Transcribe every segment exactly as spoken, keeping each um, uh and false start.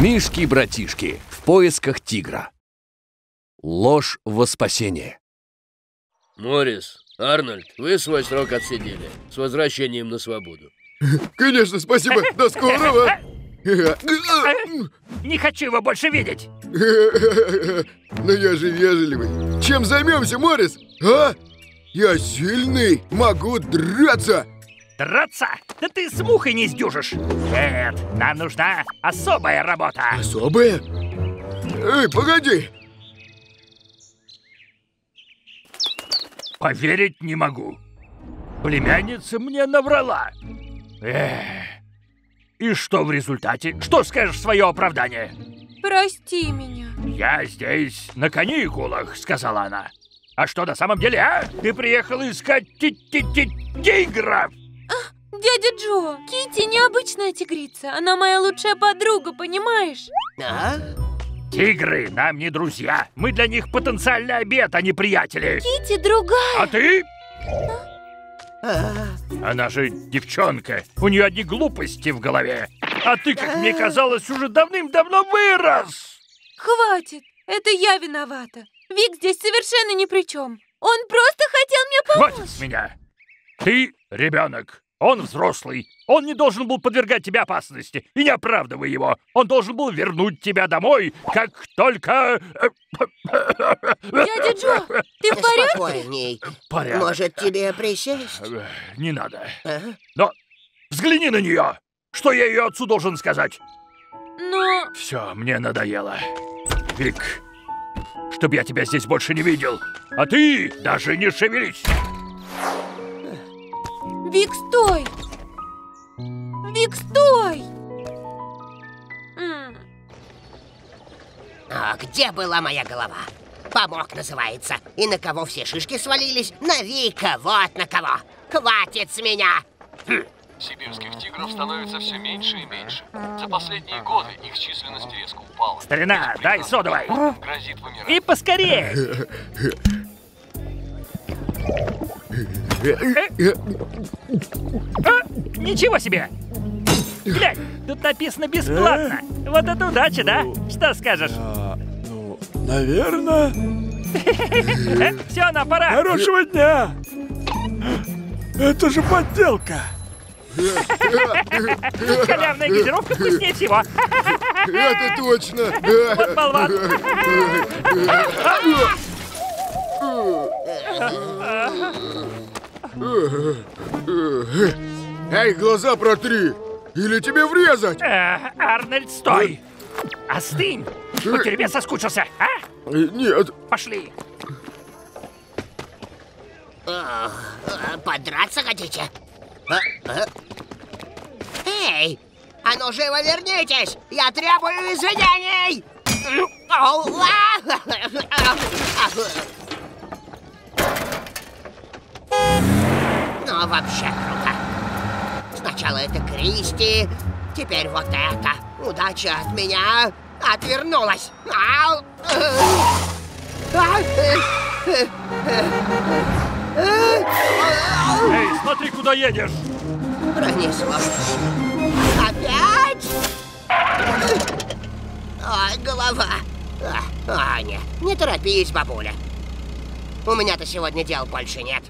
Мишки-братишки в поисках тигра. Ложь во спасение. Морис, Арнольд, вы свой срок отсидели. С возвращением на свободу. Конечно, спасибо. До скорого. Не хочу его больше видеть. Но я же вежливый. Чем займемся, Морис? А? Я сильный, могу драться. Драться? Да ты с мухой не сдюжишь. Нет, нам нужна особая работа. Особая? Эй, погоди. Поверить не могу. Племянница мне наврала. Эх. И что в результате? Что скажешь в свое оправдание? Прости меня. Я здесь на каникулах, сказала она. А что на самом деле, а? Ты приехала искать тигра. Дядя Джо, Китти необычная тигрица. Она моя лучшая подруга, понимаешь? А? Тигры нам не друзья. Мы для них потенциальный обед, а не приятели. Китти другая. А ты? А? Она же девчонка. У нее одни глупости в голове. А ты, как мне казалось, уже давным-давно вырос. Хватит. Это я виновата. Вик здесь совершенно ни при чем. Он просто хотел мне помочь. Хватит с меня. Ты ребенок. Он взрослый. Он не должен был подвергать тебя опасности. И не оправдывай его. Он должен был вернуть тебя домой, как только... Дядя Джо, ты в порядке? Спокойней. Порядок. Может, тебе присесть? Не надо. А? Но взгляни на нее. Что я ее отцу должен сказать? Но... Все, мне надоело. Вик, чтоб я тебя здесь больше не видел. А ты даже не шевелись. Вик, стой! Вик, стой! М. А где была моя голова? Помог, называется. И на кого все шишки свалились? На Вика, вот на кого. Хватит с меня! Хм. Сибирских тигров становится все меньше и меньше. За последние годы их численность резко упала. Старина, дай содовой! Грозит вымирать. И поскорее! А, ничего себе! Глянь, тут написано бесплатно. Вот это удача, да? Что скажешь? Ну, наверное. Все, на пора. Хорошего дня! Это же подделка! Халявная газировка вкуснее всего. Это точно! Вот болван! Эй, глаза протри! Или тебе врезать! А, Арнольд, стой! Остынь! По тюрьме соскучился, а? Нет. Пошли. Подраться хотите? Эй! А ну живо вернитесь! Я требую извинений! Но вообще круто. Сначала это Кристи, теперь вот это. Удача от меня отвернулась. Эй, смотри, куда едешь. Пронесло. Опять? Ой, голова. А, нет, не торопись, бабуля. У меня-то сегодня дел больше нет.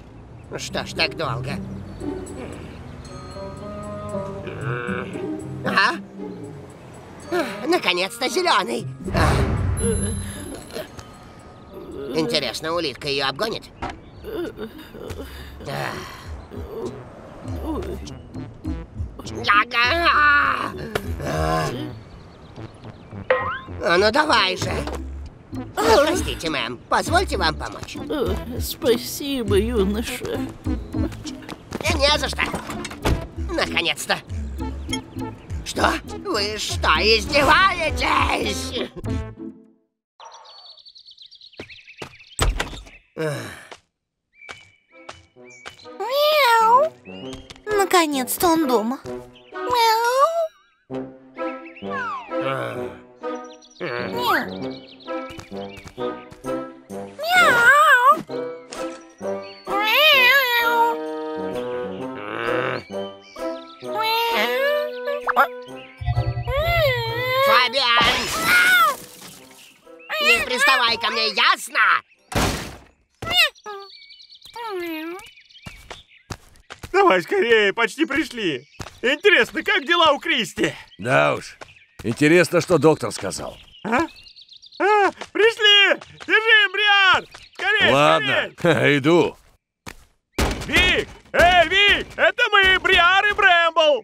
Что ж так долго? А? А, наконец-то зеленый. А. Интересно, улитка ее обгонит? Да. А. А, ну давай же. Простите, мэм, позвольте вам помочь. Спасибо, юноша. Не за что. Наконец-то. Что? Вы что, издеваетесь? Мяу. Наконец-то он дома. Мяу. Мяу. Фабиан! приставай ко мне, ясно? Давай скорее, почти пришли. Интересно, как дела у Кристи? Да уж. Интересно, что доктор сказал. А? А, пришли! Держи, Бриар! Скорее, ладно, скорее! Иду. Вик! Эй, Вик! Это мы, Бриар и Брамбл!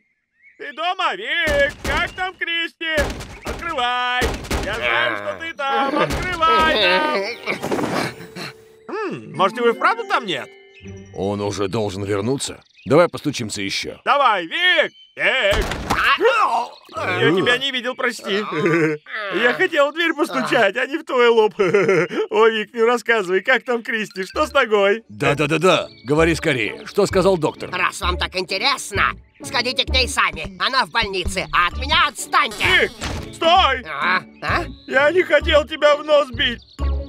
Ты дома, Вик? Как там Кристи? Открывай! Я знаю, что ты там! Открывай! М-м, может, его и вправду там нет? Он уже должен вернуться. Давай постучимся еще. Давай, Вик! Вик! Я тебя не видел, прости. Я хотел в дверь постучать, а не в твой лоб. О, Вик, ну рассказывай, как там Кристи, что с ногой? Да-да-да-да, говори скорее, что сказал доктор? Раз вам так интересно, сходите к ней сами, она в больнице, а от меня отстаньте. Вик, стой! А? А? Я не хотел тебя в нос бить.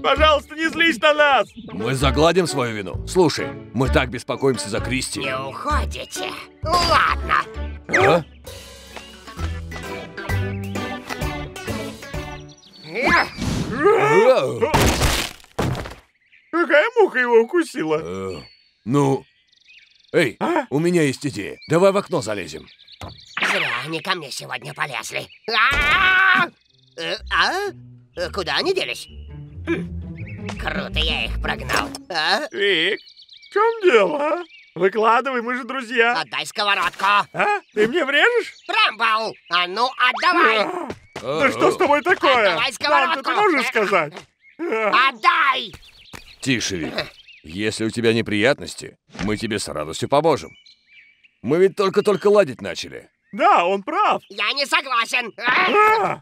Пожалуйста, не злись на нас. Мы загладим свою вину. Слушай, мы так беспокоимся за Кристи. Не уходите. Ладно. А? Какая муха его укусила? Ну, эй, а? У меня есть идея. Давай в окно залезем. Зря они ко мне сегодня полезли. А? А? Куда они делись? Круто, я их прогнал. А? Вик, в чем дело? Выкладывай, мы же друзья. Отдай сковородку. А? Ты мне врежешь? Брамбл, а ну отдавай. Да что с тобой такое? Отдавай сковородку. Ты можешь сказать? Отдай! Тише, Вик. Если у тебя неприятности, мы тебе с радостью поможем. Мы ведь только-только ладить начали. Да, он прав. Я не согласен. А!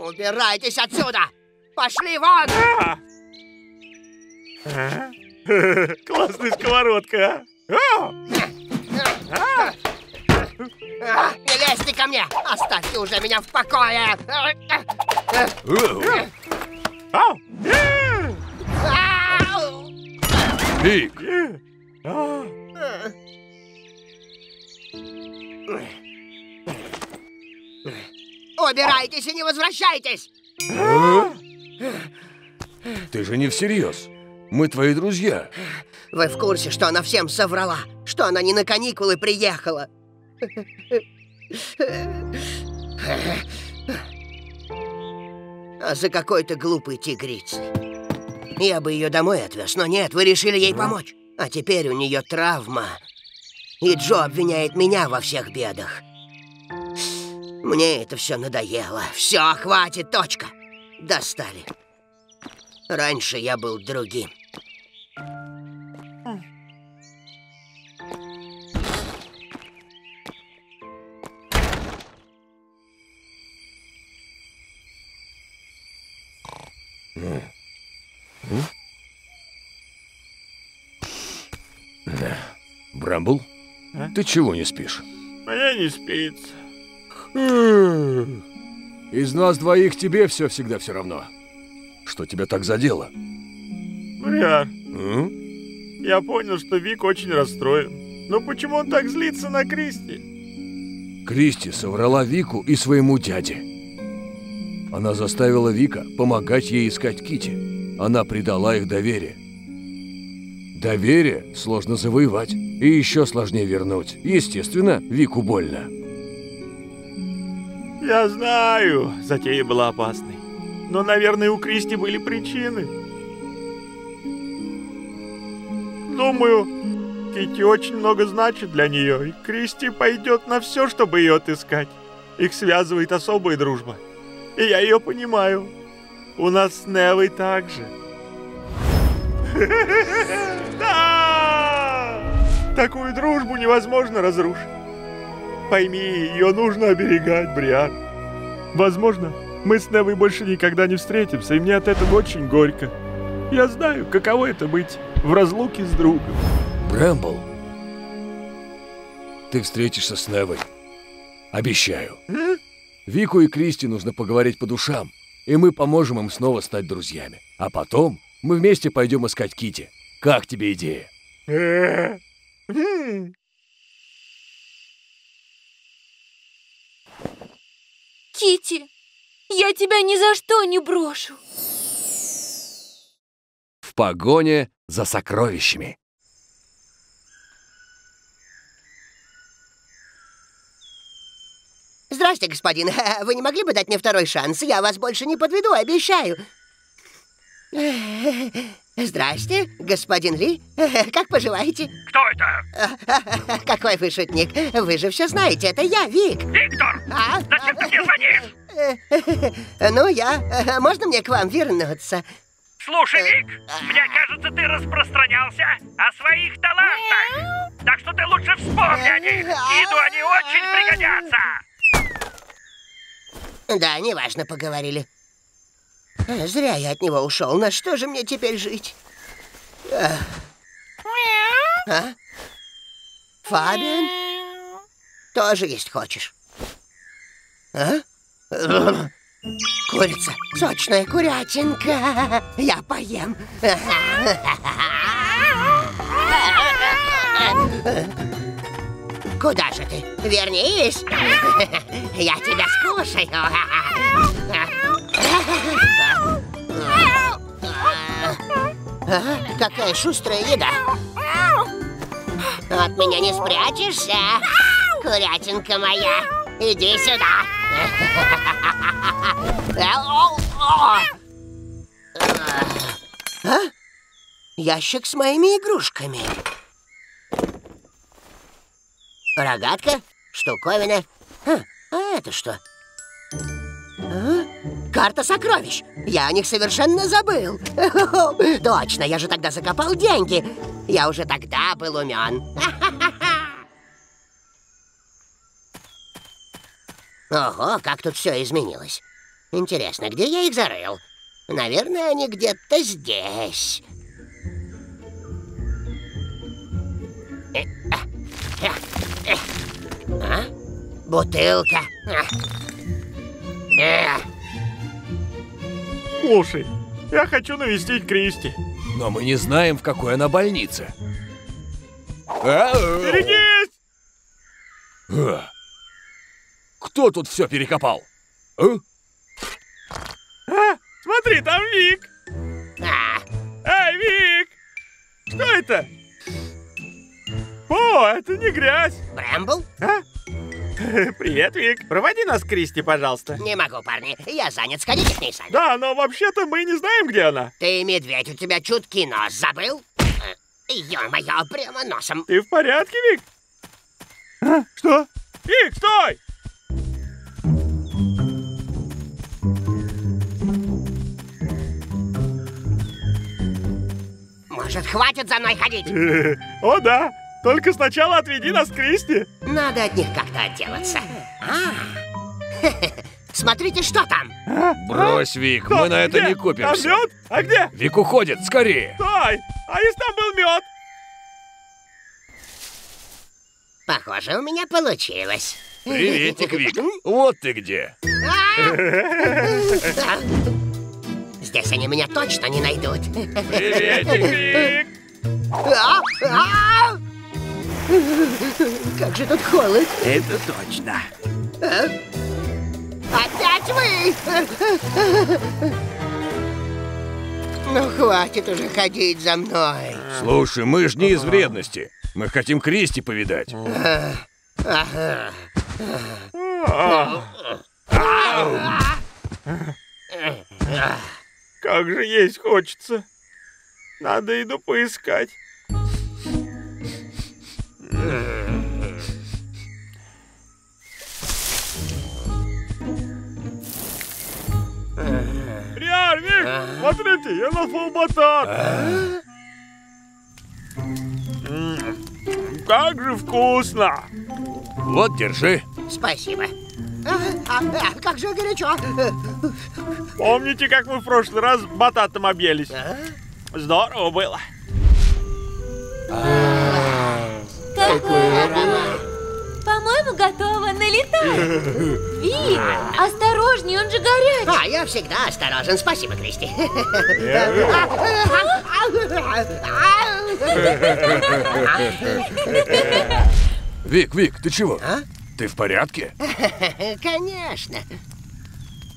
Убирайтесь отсюда! Пошли вон! А! А? Классная сковородка, а? А! А! Не лезьте ко мне! Оставьте уже меня в покое! Вик! Убирайтесь и не возвращайтесь! Ты же не всерьез. Мы твои друзья. Вы в курсе, что она всем соврала? Что она не на каникулы приехала? А за какой-то глупой тигрицей. Я бы ее домой отвез, но нет, вы решили ей помочь. А теперь у нее травма. И Джо обвиняет меня во всех бедах. Мне это все надоело. Все, хватит, точка. Достали. Раньше я был другим. Брамбл, а? Ты чего не спишь? Мне не спится. Из нас двоих тебе все всегда все равно. Что тебя так задело? Бриар, я понял, что Вик очень расстроен. Но почему он так злится на Кристи? Кристи соврала Вику и своему дяде. Она заставила Вика помогать ей искать Китти. Она предала их доверие. Доверие сложно завоевать и еще сложнее вернуть. Естественно, Вику больно. Я знаю, затея была опасной. Но, наверное, у Кристи были причины. Думаю, Китти очень много значит для нее, и Кристи пойдет на все, чтобы ее отыскать. Их связывает особая дружба. И я ее понимаю. У нас с Невой так же. Да! Такую дружбу невозможно разрушить. Пойми, ее нужно оберегать, Бриар. Возможно, мы с Невой больше никогда не встретимся, и мне от этого очень горько. Я знаю, каково это быть в разлуке с другом. Брамбл, ты встретишься с Невой. Обещаю. М? Вику и Кристи нужно поговорить по душам, и мы поможем им снова стать друзьями. А потом мы вместе пойдем искать Китти. Как тебе идея? Китти, Я тебя ни за что не брошу. В погоне за сокровищами. Здрасте, господин. Вы не могли бы дать мне второй шанс? Я вас больше не подведу, обещаю. Здрасте, господин Ли. Как поживаете? Кто это? Какой вы шутник. Вы же все знаете. Это я, Вик. Виктор! А? Зачем ты мне звонишь? Ну, я. Можно мне к вам вернуться? Слушай, Вик, мне кажется, ты распространялся о своих талантах. Так что ты лучше вспомни о них. Иду, они очень пригодятся. Да, неважно, поговорили. Зря я от него ушел. На что же мне теперь жить? А? Фабиан? Тоже есть хочешь? А? Курица. Сочная курятинка. Я поем. Куда же ты? Вернись. Я тебя скушаю. А, какая шустрая еда. От меня не спрячешься. Курятинка моя, иди сюда. А? Ящик с моими игрушками. Рогатка, штуковина. А, а это что? А? Карта сокровищ. Я о них совершенно забыл. Точно, я же тогда закопал деньги. Я уже тогда был умен. Ого, как тут все изменилось. Интересно, где я их зарыл? Наверное, они где-то здесь. А? Бутылка. Слушай, я хочу навестить Кристи. Но мы не знаем, в какой она больнице. Берегись! Кто тут все перекопал? А? А, смотри, там Вик! А. Эй, Вик! Что это? О, это не грязь! Брамбл? А? Привет, Вик. Проводи нас к Кристи, пожалуйста. Не могу, парни. Я занят. Сходите к ней сами. Да, но вообще-то мы не знаем, где она. Ты, медведь, у тебя чуткий нос забыл? Ё-моё, прямо носом. Ты в порядке, Вик? А? Что? Вик, стой! Может, хватит за мной ходить? О, да. Только сначала отведи нас к Кристи. Надо от них как-то отделаться. А. Смотрите, что там. А? Брось, Вик, Стоп, мы на это где? Не купимся. Там мед? А где? Вик уходит, скорее. Стой, а если там был мед? Похоже, у меня получилось. Приветик, Вик. Вот ты где. Здесь они меня точно не найдут. Приветик, Вик. Как же тут холод. Это точно. Опять вы! Ну, хватит уже ходить за мной. Слушай, мы ж не из вредности. Мы хотим Кристи повидать. Как же есть хочется. Надо иду поискать. Бриар, Вик, смотрите, я нашел батат. Как же вкусно! Вот, держи. Спасибо. А, а, как же горячо. Помните, как мы в прошлый раз бататом объелись? Здорово было. Какой аромат. По-моему, готово, налетай. Вик, осторожней, он же горячий. А, я всегда осторожен. Спасибо, Кристи. Вик, Вик, ты чего? Ты в порядке? Конечно.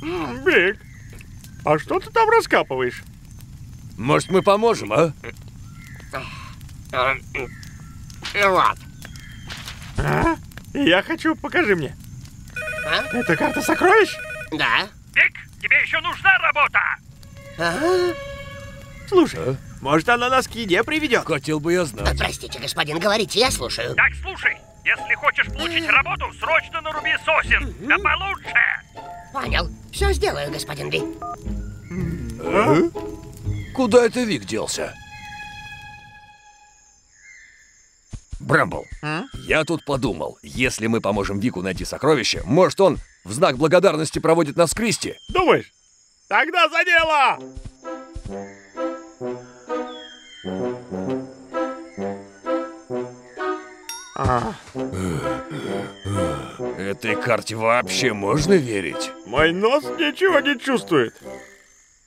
Бик, а что ты там раскапываешь? Может, мы поможем, а? А? Я хочу, покажи мне. А? Это карта сокровищ? Да. Бик, тебе еще нужна работа? А? Слушай, а? Может, она нас к еде приведет? Хотел бы я знать. А, простите, господин, говорите, я слушаю. Так, слушай, если хочешь получить работу, срочно наруби сосен, да получше. Понял, все сделаю, господин Ли. А? Куда это Вик делся? Брамбл, а? Я тут подумал, если мы поможем Вику найти сокровище, может, он в знак благодарности проводит нас к Кристи? Думаешь? Тогда за дело! А. Этой карте вообще можно верить? Мой нос ничего не чувствует.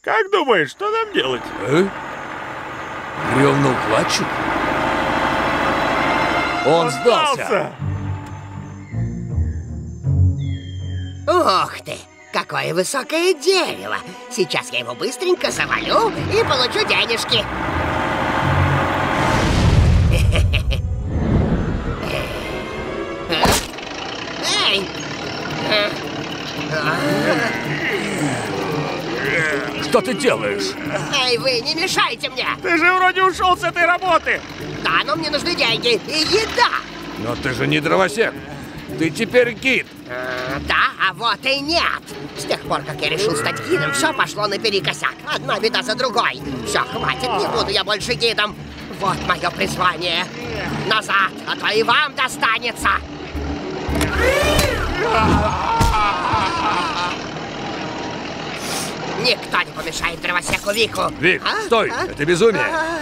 Как думаешь, что нам делать? А? Ревнул плачет? Он сдался! Ух ты! Какое высокое дерево! Сейчас я его быстренько завалю и получу денежки. Эй! Что ты делаешь? Эй, вы не мешайте мне! Ты же вроде ушел с этой работы! Да, но мне нужны деньги и еда! Но ты же не дровосек! Ты теперь гид! А, да, а вот и нет! С тех пор, как я решил стать гидом, все пошло наперекосяк. Одна беда за другой. Все, хватит, не буду я больше гидом. Вот мое призвание. Назад, а то и вам достанется. Никто не помешает дровосеку Вику. Вик, а? Стой, а? Это безумие. А?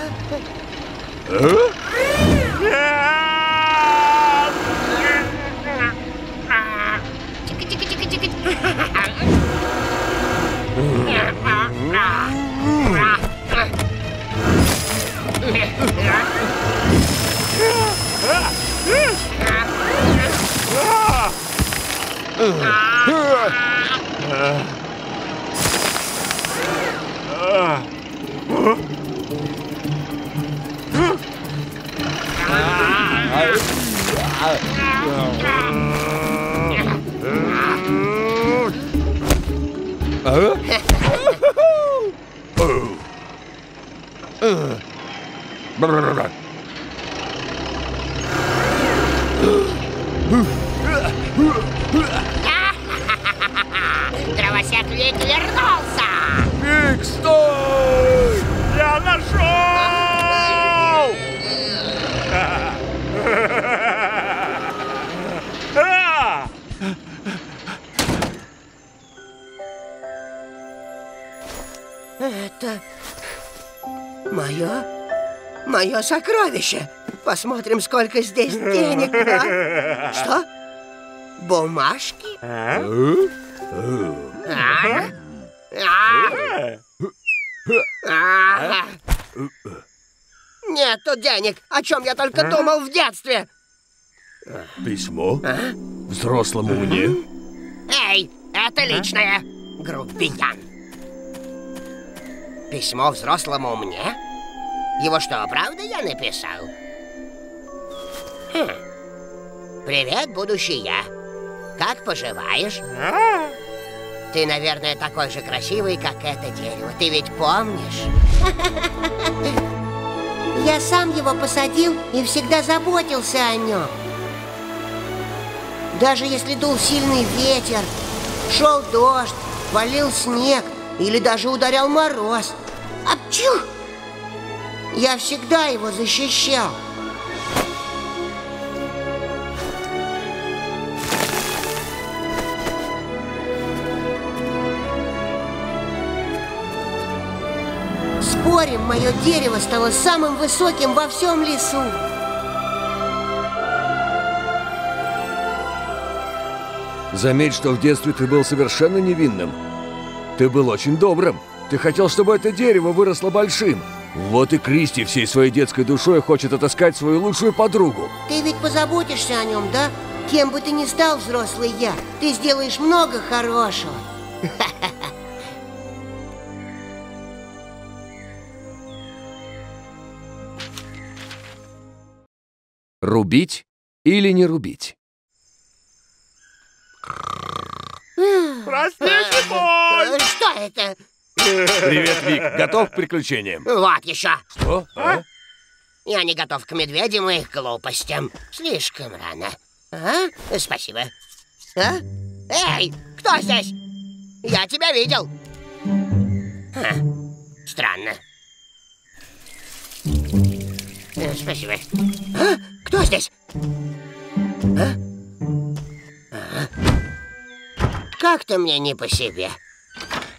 Дровосек Вик вернулся! Вик, стой! Я нашел! Это... мое... мое сокровище! Посмотрим, сколько здесь денег, да? Что? Бумажки? А? А? А? Нету денег, о чем я только думал в детстве. Письмо? А? Взрослому мне? Эй, это личное, грубиян. Письмо взрослому мне? Его что, правда я написал? Хм. Привет, будущий я. Как поживаешь? А? Ты, наверное, такой же красивый, как это дерево. Ты ведь помнишь? Я сам его посадил и всегда заботился о нем. Даже если дул сильный ветер, шел дождь, валил снег или даже ударял мороз. Апчу! Я всегда его защищал. Спорим, мое дерево стало самым высоким во всем лесу. Заметь, что в детстве ты был совершенно невинным. Ты был очень добрым. Ты хотел, чтобы это дерево выросло большим. Вот и Кристи всей своей детской душой хочет отыскать свою лучшую подругу. Ты ведь позаботишься о нем, да? Кем бы ты ни стал, взрослый я, ты сделаешь много хорошего. Ха-ха. Рубить или не рубить? Что это? Привет, Вик. Готов к приключениям? Вот еще. Что? А? Я не готов к медведям и их глупостям. Слишком рано. А? Спасибо. А? Эй, кто здесь? Я тебя видел. Ха. Странно. Спасибо. А? Кто здесь? А? А? Как-то мне не по себе.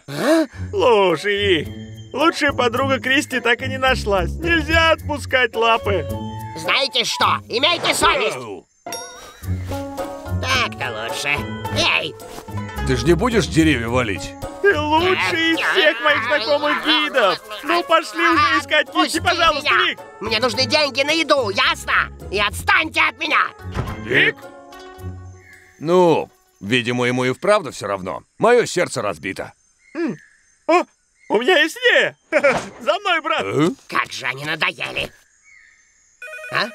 А? Слушай, Вик, лучшая подруга Кристи так и не нашлась. Нельзя отпускать лапы. Знаете что? Имейте совесть. Так-то лучше. Эй! Ты же не будешь деревья валить? Ты лучший из всех моих знакомых гидов! Ну пошли уже искать Китти, пожалуйста, Вик! Мне нужны деньги на еду, ясно? И отстаньте от меня! Вик? Ну, видимо, ему и вправду все равно. Мое сердце разбито. О, у меня есть идея! За мной, брат! Как же они надоели! А?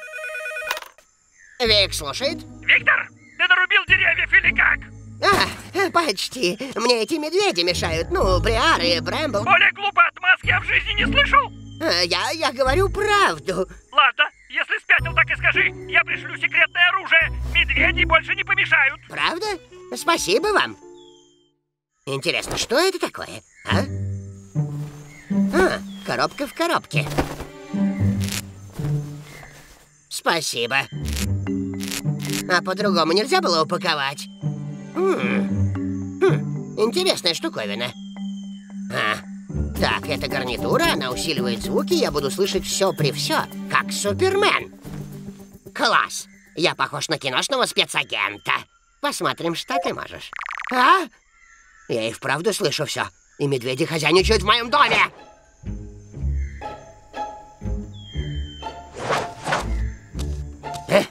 Вик слушает? Виктор, ты нарубил деревьев или как? А, почти. Мне эти медведи мешают. Ну, Бриар и Брамбл. Более глупой отмазки я в жизни не слышал. А, я, я говорю правду. Ладно, если спятил, так и скажи. Я пришлю секретное оружие. Медведи больше не помешают. Правда? Спасибо вам. Интересно, что это такое? А? А, коробка в коробке. Спасибо. А по-другому нельзя было упаковать? Хм. Хм. Интересная штуковина. А. Так, эта гарнитура, она усиливает звуки, я буду слышать все при все, как Супермен. Класс! Я похож на киношного спецагента. Посмотрим, что ты можешь. А? Я и вправду слышу все. И медведи хозяйничают в моем доме. Э?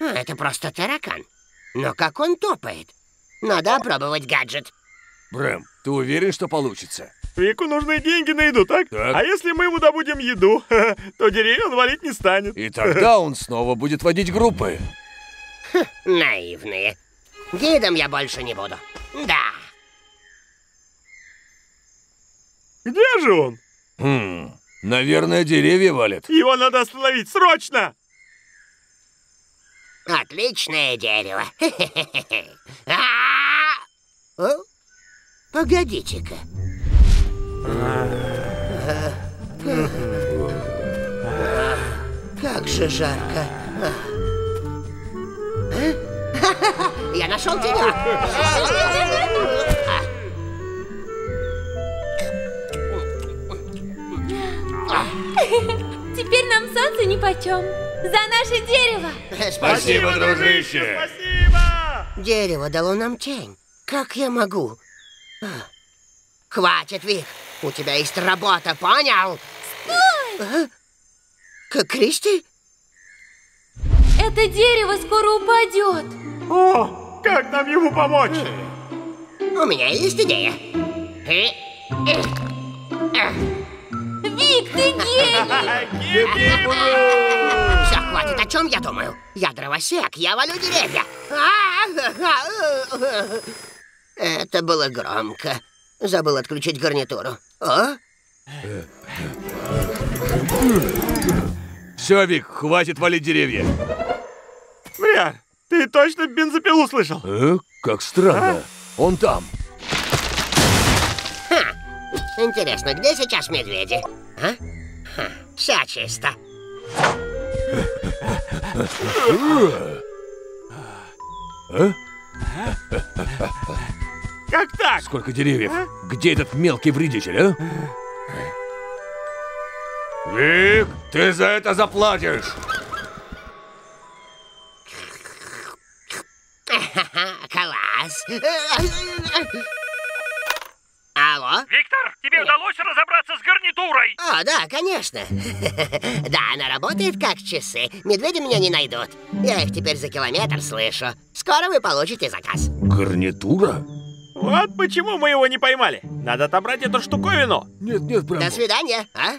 Это просто таракан. Но как он топает? Надо опробовать гаджет. Брэм, ты уверен, что получится? Вику нужны деньги на еду, так? так? А если мы ему добудем еду, то деревья он валить не станет. И тогда он снова будет водить группы. Ха, наивные. Гидом я больше не буду. Да. Где же он? Хм, наверное, деревья валит. Его надо остановить, срочно! Отличное дерево. Погодите-ка. Как же жарко. Я нашел тебя. Теперь нам солнце нипочем. За наше дерево! Спасибо, дружище! Спасибо! Дерево дало нам тень. Как я могу? Хватит, Вик. У тебя есть работа, понял? Стой! А? Кристи? Это дерево скоро упадет. О, как нам ему помочь? У меня есть идея. Вик, ты гений! Хватит, о чем я думаю? Я дровосек, я валю деревья. Это было громко. Забыл отключить гарнитуру. О? Все, Вик, хватит валить деревья. Бриар, ты точно бензопилу слышал? Э, как странно. А? Он там. Ха. Интересно, где сейчас медведи? А? Ха. Вся чисто. Как так? Сколько деревьев? Где этот мелкий вредитель, а? Вик, ты за это заплатишь! Класс! Алло? Виктор, тебе удалось разобраться с гарнитурой? О, да, конечно. Да, она работает как часы. Медведи меня не найдут. Я их теперь за километр слышу. Скоро вы получите заказ. Гарнитура? Вот почему мы его не поймали. Надо отобрать эту штуковину. Нет, нет, Брамбл. До свидания, а?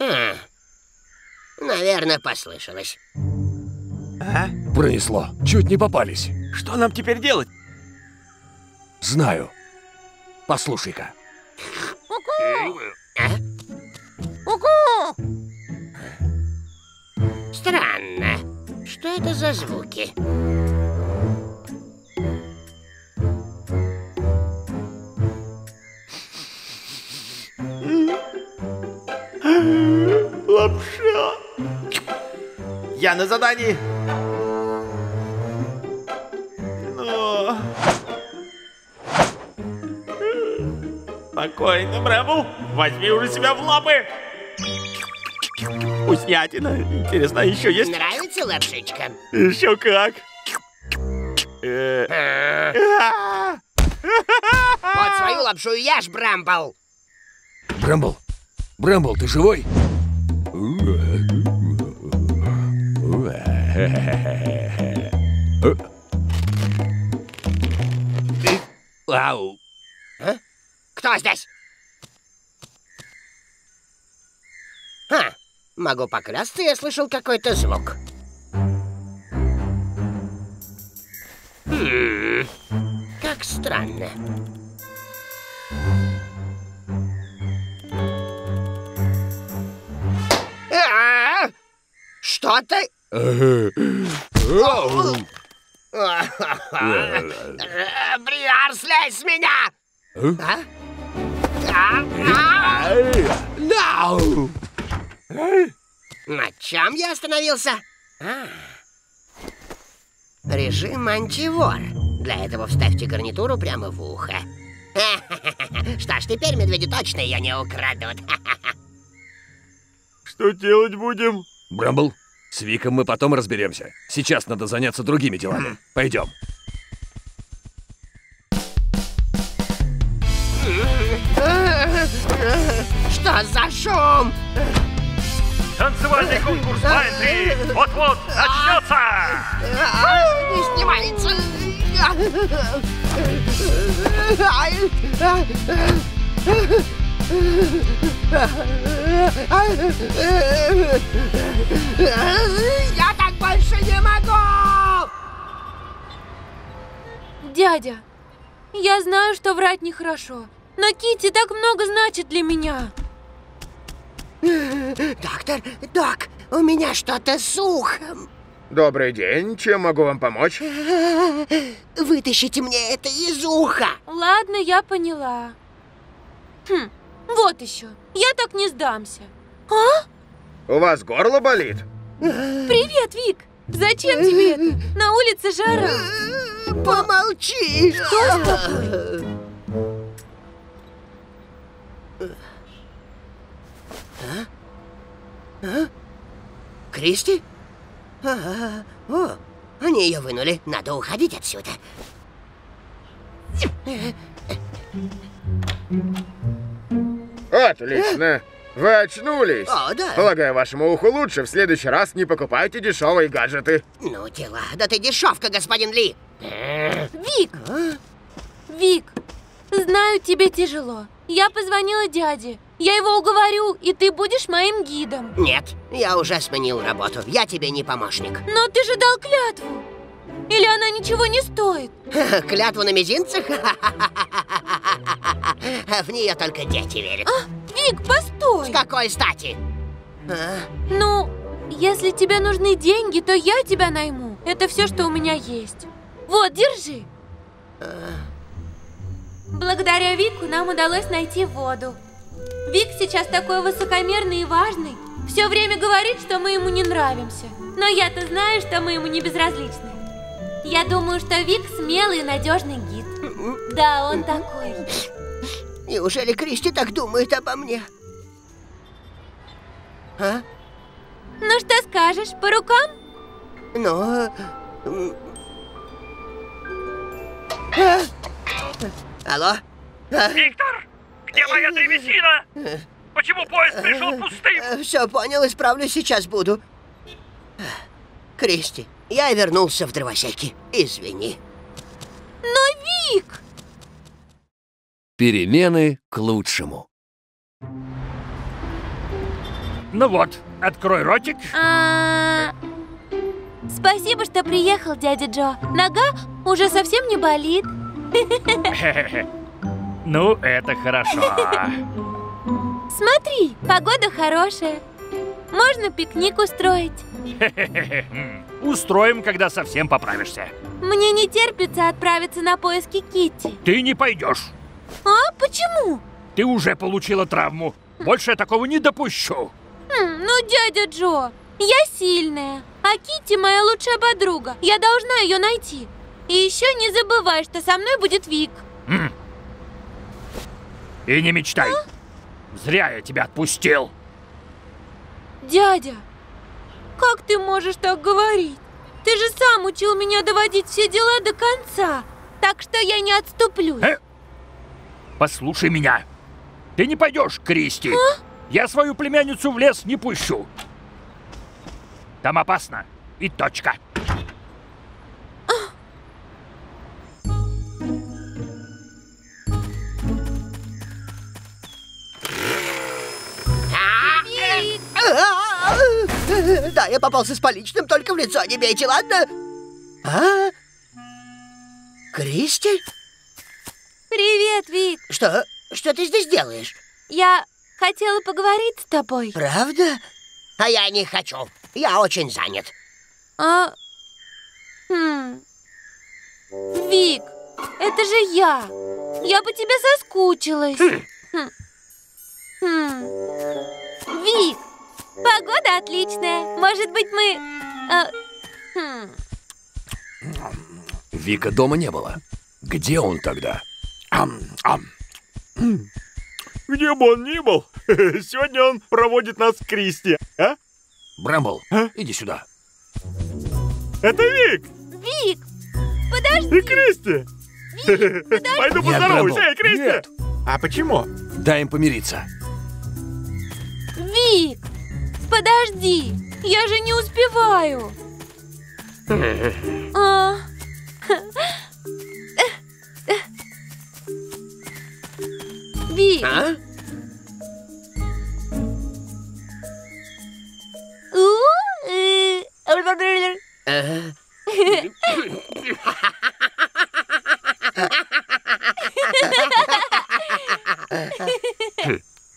А, наверное, послышалось. А? Пронесло. Чуть не попались. Что нам теперь делать? Знаю. Послушай-ка. Странно. Что это за звуки? Лапша. Я на задании. Но... Спокойно, Брамбл. Возьми уже себя в лапы. Вкуснятина. Интересно, еще есть? Нравится лапшичка? Еще как. Вот свою лапшу ешь, Брамбл. Брамбл, Брамбл, ты живой? Вау. А? Кто здесь? А, могу поклясться, я слышал какой-то звук. Хм, как странно. Что ты? Бриар, слезь с меня! На чем я остановился? Режим антивор. Для этого вставьте гарнитуру прямо в ухо. Что ж, теперь медведи точно ее не украдут. Что делать будем? Брамбл, с Виком мы потом разберемся. Сейчас надо заняться другими делами. Пойдем. Что за шум? Танцевальный конкурс Байнли вот-вот начнется! Не снимается! Я так больше не могу! Дядя, я знаю, что врать нехорошо, но Китти так много значит для меня. Доктор, док, у меня что-то с ухом. Добрый день, чем могу вам помочь? Вытащите мне это из уха. Ладно, я поняла. Хм. Вот еще. Я так не сдамся. А? У вас горло болит? Привет, Вик. Зачем тебе это? На улице жара. Помолчи. Что с тобой? А? А? Кристи? А-а-а. О, они ее вынули. Надо уходить отсюда. Отлично! Вы очнулись! О, да. Полагаю, вашему уху лучше в следующий раз не покупайте дешевые гаджеты. Ну дела, да ты дешевка, господин Ли! Вик! А? Вик, знаю, тебе тяжело. Я позвонила дяде. Я его уговорю, и ты будешь моим гидом. Нет, я уже сменил работу. Я тебе не помощник. Но ты же дал клятву. Или она ничего не стоит? Клятву на мизинцах? В нее только дети верят. А, Вик, постой! С какой стати? А? Ну, если тебе нужны деньги, то я тебя найму. Это все, что у меня есть. Вот, держи. А? Благодаря Вику нам удалось найти воду. Вик сейчас такой высокомерный и важный. Все время говорит, что мы ему не нравимся. Но я-то знаю, что мы ему не безразличны. Я думаю, что Вик смелый и надежный гид. Да, он такой. Неужели Кристи так думает обо мне? А? Ну что скажешь, по рукам? Ну... А? Алло? А? Виктор, где моя древесина? А? Почему поезд пришел пустым? Все понял, исправлюсь, сейчас буду. Кристи, я вернулся в дровосеки. Извини. Но, Вик! Перемены к лучшему. Ну вот, открой ротик. А-а-а. Спасибо, что приехал, дядя Джо. Нога уже совсем не болит. Ну, это хорошо. Смотри, погода хорошая. Можно пикник устроить. Устроим, когда совсем поправишься. Мне не терпится отправиться на поиски Китти. Ты не пойдешь. А почему? Ты уже получила травму. Больше я такого не допущу. Ну, дядя Джо, я сильная, а Китти моя лучшая подруга. Я должна ее найти. И еще не забывай, что со мной будет Вик. И не мечтай. А? Зря я тебя отпустил. Дядя, как ты можешь так говорить? Ты же сам учил меня доводить все дела до конца, так что я не отступлюсь. Э? Послушай меня. Ты не пойдешь, Кристи. А? Я свою племянницу в лес не пущу. Там опасно. И точка. Да, я попался с поличным, только в лицо не бейте, ладно? А? Кристи? Привет, Вик. Что? Что ты здесь делаешь? Я хотела поговорить с тобой. Правда? А я не хочу. Я очень занят. А... Хм. Вик, это же я. Я по тебе соскучилась. Хм. Хм. Хм. Вик, погода отличная. Может быть, мы... А... Хм. Вика дома не было. Где он тогда? Ам-ам. Где бы он ни был, сегодня он проводит нас к Кристи, а? Брамбл, а? Иди сюда. Это Вик! Вик, подожди! И Кристи! Вик, подожди! Пойду поздороваюсь, эй, Кристи! Нет. А почему? Дай им помириться. Вик, подожди, я же не успеваю. А... Вик! А?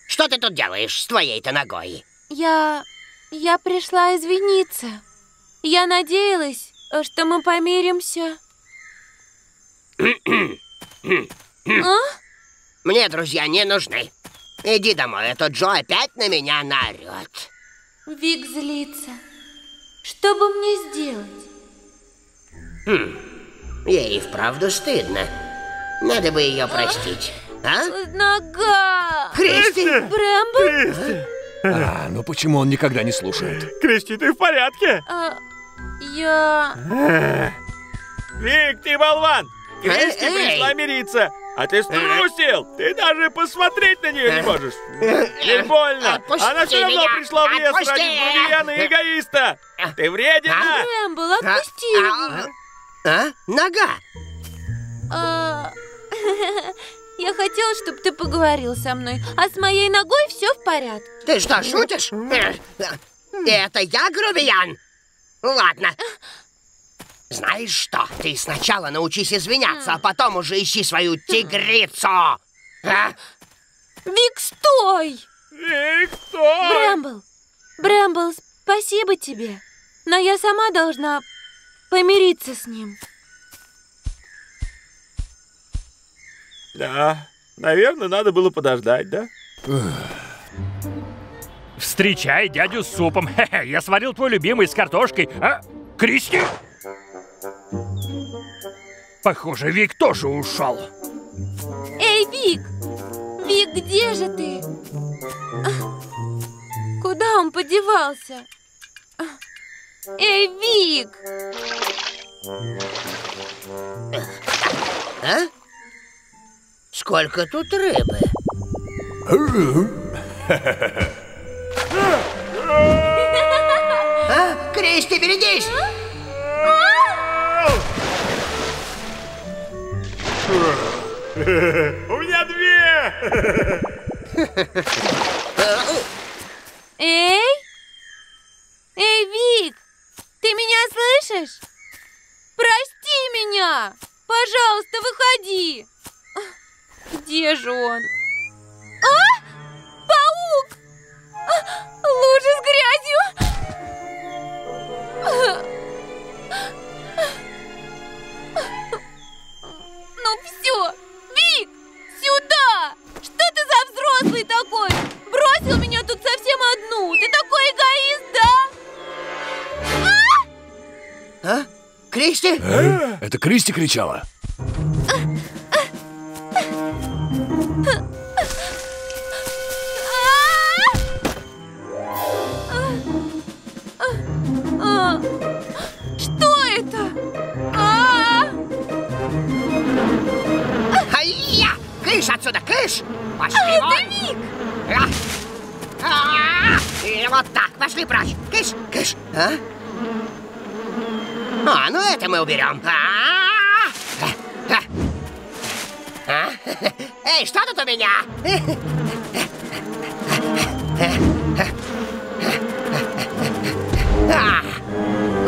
Что ты тут делаешь с твоей-то ногой? Я... я пришла извиниться. Я надеялась, что мы помиримся. А? Мне друзья не нужны. Иди домой, а то Джо опять на меня наорет. Вик злится. Что бы мне сделать? Хм. Ей вправду стыдно. Надо бы ее простить. А? Нога! Кристи! Брамбл! Кристи! А, ну почему он никогда не слушает? Кристи, ты в порядке? А, я... Вик, ты болван! Кристи пришла мириться! А ты струсил! Ты даже посмотреть на нее не можешь! Не больно! Отпусти Она все равно меня. Пришла в лес отпусти. Ради бурьяна и эгоиста! Ты вреден! А? Рэмбл, отпусти его! А? А? Нога! А... Я хотела, чтобы ты поговорил со мной, а с моей ногой все в порядке. Ты что, шутишь? Это я грубиян? Ладно. Знаешь что? Ты сначала научись извиняться, а потом уже ищи свою тигрицу. А? Вик, стой! Вик, стой! Брамбл, Брамбл, спасибо тебе, но я сама должна помириться с ним. Да, наверное, надо было подождать, да? Встречай дядю с супом. Хе-хе, я сварил твой любимый с картошкой. А? Кристи? Похоже, Вик тоже ушел. Эй, Вик! Вик, где же ты? Куда он подевался? Эй, Вик! А? Сколько тут рыбы? А? Кристи, берегись! У меня две! Эй! Эй, Вик! Ты меня слышишь? Прости меня! Пожалуйста, выходи! Где же он? А? Паук! Лужа с грязью! Ну все! Вик! Сюда! Что ты за взрослый такой? Бросил меня тут совсем одну! Ты такой эгоист, да? А? А? Кристи? А? Это Кристи кричала? Что это? Ай-я! Кыш отсюда, кыш! Пошли вон! Это Вик! Вот так, пошли прочь! Кыш, кыш! А, ну это мы уберем! Эй, что тут у меня?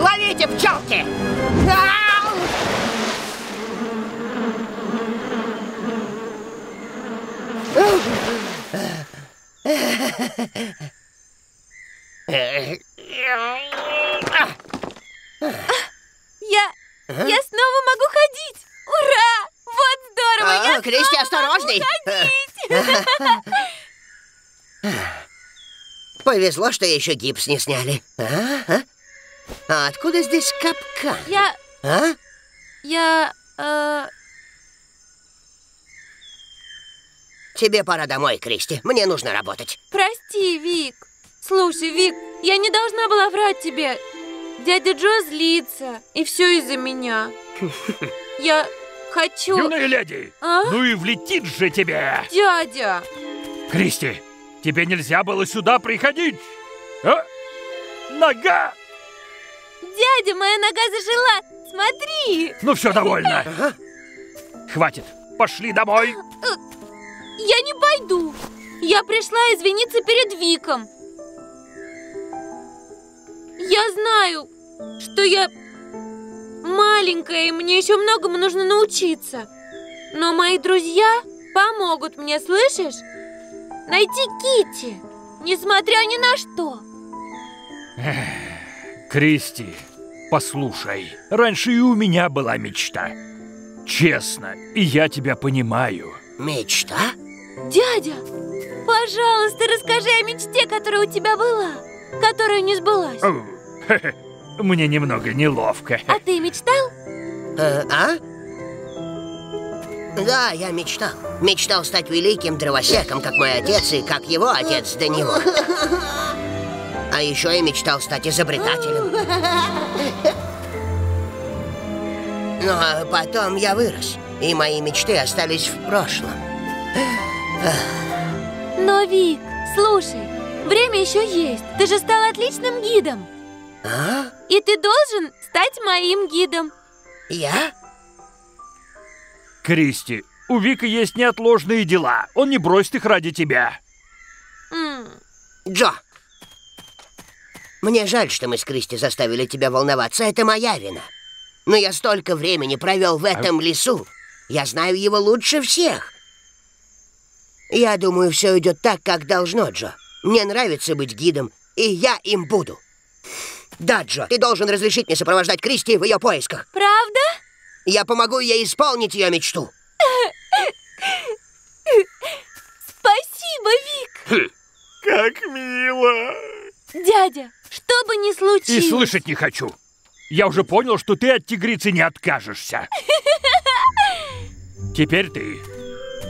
Ловите пчелки! Я... я снова могу ходить! Ура! Вот здорово! Я Кристи, осторожней! Повезло, что еще гипс не сняли. А? А откуда здесь капкан? Я... А? Я... Э... Тебе пора домой, Кристи. Мне нужно работать. Прости, Вик. Слушай, Вик, я не должна была врать тебе. Дядя Джо злится. И все из-за меня. Я хочу... Юная леди! А? Ну и влетит же тебе! Дядя! Кристи, тебе нельзя было сюда приходить. А? Нога! Дядя, моя нога зажила! Смотри! Ну все, довольно! Ага. Хватит! Пошли домой! Я не пойду! Я пришла извиниться перед Виком! Я знаю, что я маленькая, и мне еще многому нужно научиться. Но мои друзья помогут мне, слышишь? Найти Китти, несмотря ни на что! Кристи, послушай, раньше и у меня была мечта. Честно, и я тебя понимаю. Мечта? Дядя, пожалуйста, расскажи о мечте, которая у тебя была, которая не сбылась. Мне немного неловко. А ты мечтал? А? Да, я мечтал. Мечтал стать великим дровосеком, как мой отец и как его отец до него. А еще и мечтал стать изобретателем. Ну, а потом я вырос, и мои мечты остались в прошлом. Но, Вик, слушай, время еще есть. Ты же стал отличным гидом. А? И ты должен стать моим гидом. Я? Кристи, у Вика есть неотложные дела. Он не бросит их ради тебя. М. Джо! Мне жаль, что мы с Кристи заставили тебя волноваться. Это моя вина. Но я столько времени провел в этом лесу. Я знаю его лучше всех. Я думаю, все идет так, как должно, Джо. Мне нравится быть гидом, и я им буду. Да, Джо, ты должен разрешить мне сопровождать Кристи в ее поисках. Правда? Я помогу ей исполнить ее мечту. Спасибо, Вик. Как мило. Дядя, что бы ни случилось... И слышать не хочу. Я уже понял, что ты от тигрицы не откажешься. Теперь ты.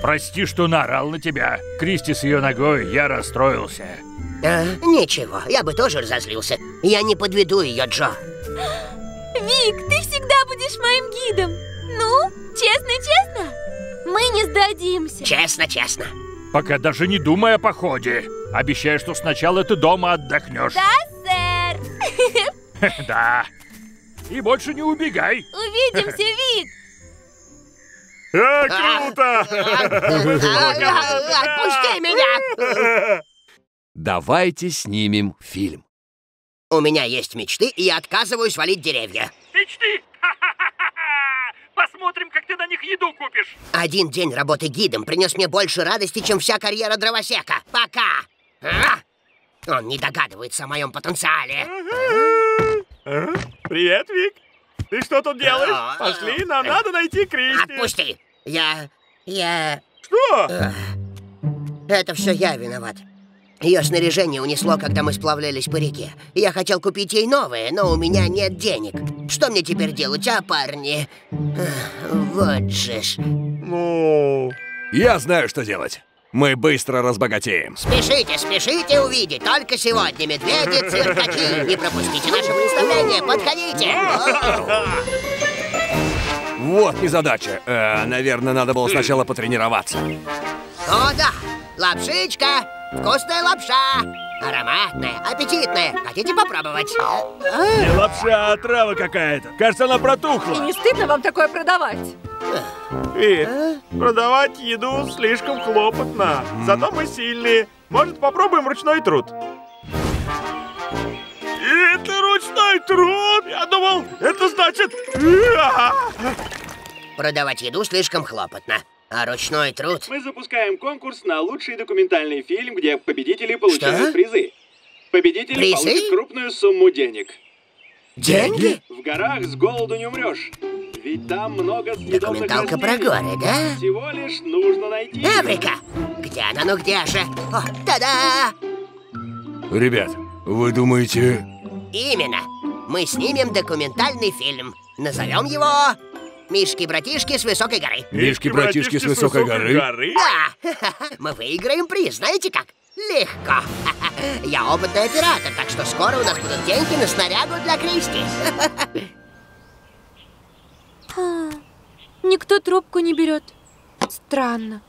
Прости, что наорал на тебя. Кристи с ее ногой, я расстроился. А, ничего, я бы тоже разозлился. Я не подведу ее, Джо. Вик, ты всегда будешь моим гидом. Ну, честно-честно, мы не сдадимся. Честно-честно. Пока даже не думай о походе. Обещаю, что сначала ты дома отдохнешь. Да, сэр. Да. И больше не убегай. Увидимся, Вик. А, круто! Отпусти меня! Давайте снимем фильм. У меня есть мечты, и я отказываюсь валить деревья. Мечты? Посмотрим, как ты на них еду купишь. Один день работы гидом принес мне больше радости, чем вся карьера дровосека. Пока! А? Он не догадывается о моем потенциале. Привет, Вик. Ты что тут делаешь? Пошли, нам надо найти Кристи. Отпусти. Я... я... Что? Это все я виноват. Ее снаряжение унесло, когда мы сплавлялись по реке. Я хотел купить ей новое, но у меня нет денег. Что мне теперь делать, а, парни? Вот же ж. Ну... Я знаю, что делать. Мы быстро разбогатеем. Спешите, спешите увидеть. Только сегодня медведи, циркачи. Не пропустите наше представление. Подходите. Вот незадача. Э, наверное, надо было сначала потренироваться. О, да. Лапшичка. Вкусная лапша. Ароматная, аппетитная. Хотите попробовать? Не лапша, а трава какая-то. Кажется, она протухла. И не стыдно вам такое продавать? Вик, продавать еду слишком хлопотно. Зато мы сильные. Может, попробуем ручной труд? Это ручной труд? Я думал, это значит... Продавать еду слишком хлопотно. А ручной труд? Мы запускаем конкурс на лучший документальный фильм, где победители получают Что? призы. Победители призы? получат крупную сумму денег. Деньги? В горах с голоду не умрешь. Ведь там много съедобных растений. Документалка про горы, да? Всего лишь нужно найти... Эврика! Где она, ну где же? О, та-да! Ребят, вы думаете... Именно. Мы снимем документальный фильм. Назовем его... Мишки-братишки с высокой горы. Мишки-братишки с высокой горы? Да! Мы выиграем приз, знаете как? Легко. Я опытный оператор, так что скоро у нас будут деньги на снаряду для Кристи. Никто трубку не берет. Странно.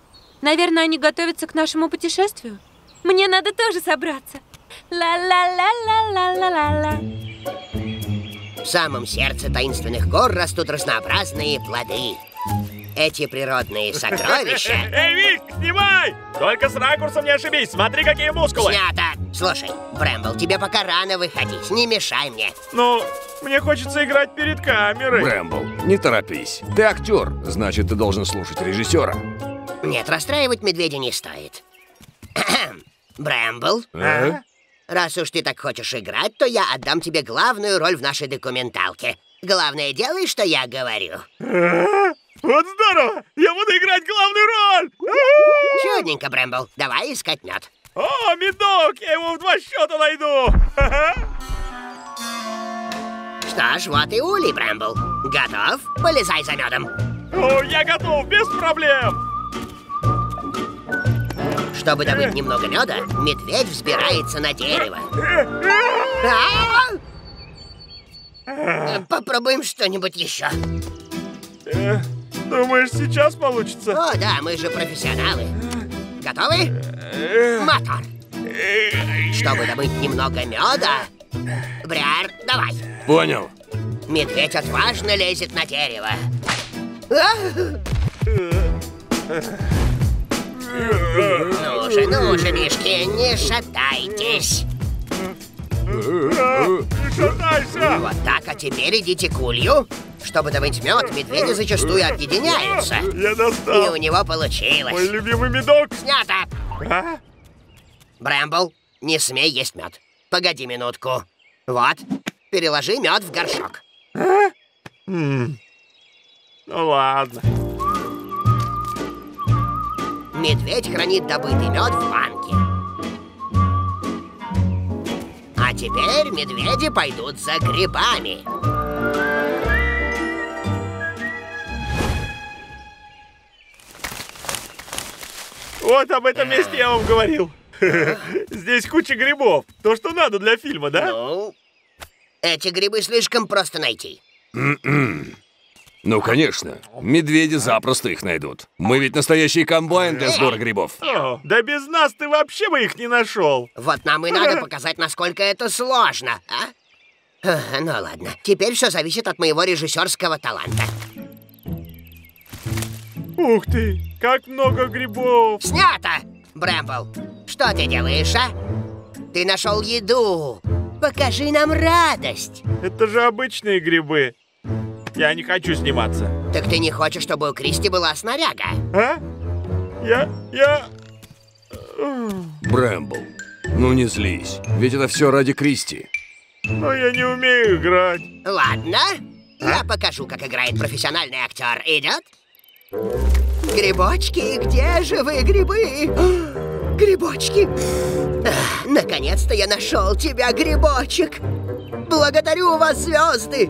Наверное, они готовятся к нашему путешествию. Мне надо тоже собраться. Ла-ла-ла-ла-ла-ла-ла-ла. В самом сердце таинственных гор растут разнообразные плоды. Эти природные сокровища... Эй, Вик, снимай! Только с ракурсом не ошибись, смотри, какие мускулы! Снято! Слушай, Брамбл, тебе пока рано выходить, не мешай мне. Ну, мне хочется играть перед камерой. Брамбл, не торопись. Ты актер, значит, ты должен слушать режиссера. Нет, расстраивать медведя не стоит. Брамбл? А? Раз уж ты так хочешь играть, то я отдам тебе главную роль в нашей документалке. Главное, делай, что я говорю. Вот здорово! Я буду играть главную роль! Чудненько, Брэмбл. Давай искать мед. О, медок! Я его в два счета найду! Что ж, вот и улей, Брэмбл. Готов? Полезай за медом. О, я готов, без проблем! Чтобы добыть немного меда, медведь взбирается на дерево. Попробуем что-нибудь еще. Думаешь, сейчас получится? О, да, мы же профессионалы. Готовы? Мотор. Чтобы добыть немного меда, Бриар, давай. Понял. Медведь отважно лезет на дерево. Ну же, ну же, мишки, не шатайтесь. Не шатайся! Вот так, а теперь идите к улью. Чтобы добыть мед, медведи зачастую объединяются. Я достал. И у него получилось. Мой любимый медок. Снято. А? Брэмбл, не смей есть мед. Погоди минутку. Вот, переложи мед в горшок. А? М-м. Ну ладно. Медведь хранит добытый мед в банке. А теперь медведи пойдут за грибами. Вот об этом месте я вам говорил. Здесь куча грибов. То, что надо для фильма, да? Ну, эти грибы слишком просто найти. Ну, конечно. Медведи запросто их найдут. Мы ведь настоящий комбайн для сбора грибов. О, да без нас ты вообще бы их не нашел. Вот нам и надо показать, насколько это сложно. А? Ну ладно. Теперь все зависит от моего режиссерского таланта. Ух ты, как много грибов! Снято! Брамбл, что ты делаешь, а? Ты нашел еду. Покажи нам радость. Это же обычные грибы. Я не хочу сниматься. Так ты не хочешь, чтобы у Кристи была снаряга? А? Я... я... Брамбл, ну не злись. Ведь это все ради Кристи. Но я не умею играть. Ладно, а? Я покажу, как играет профессиональный актер. Идет? Грибочки, где же вы, грибы? Грибочки. А, наконец-то я нашел тебя, грибочек. Благодарю вас, звезды.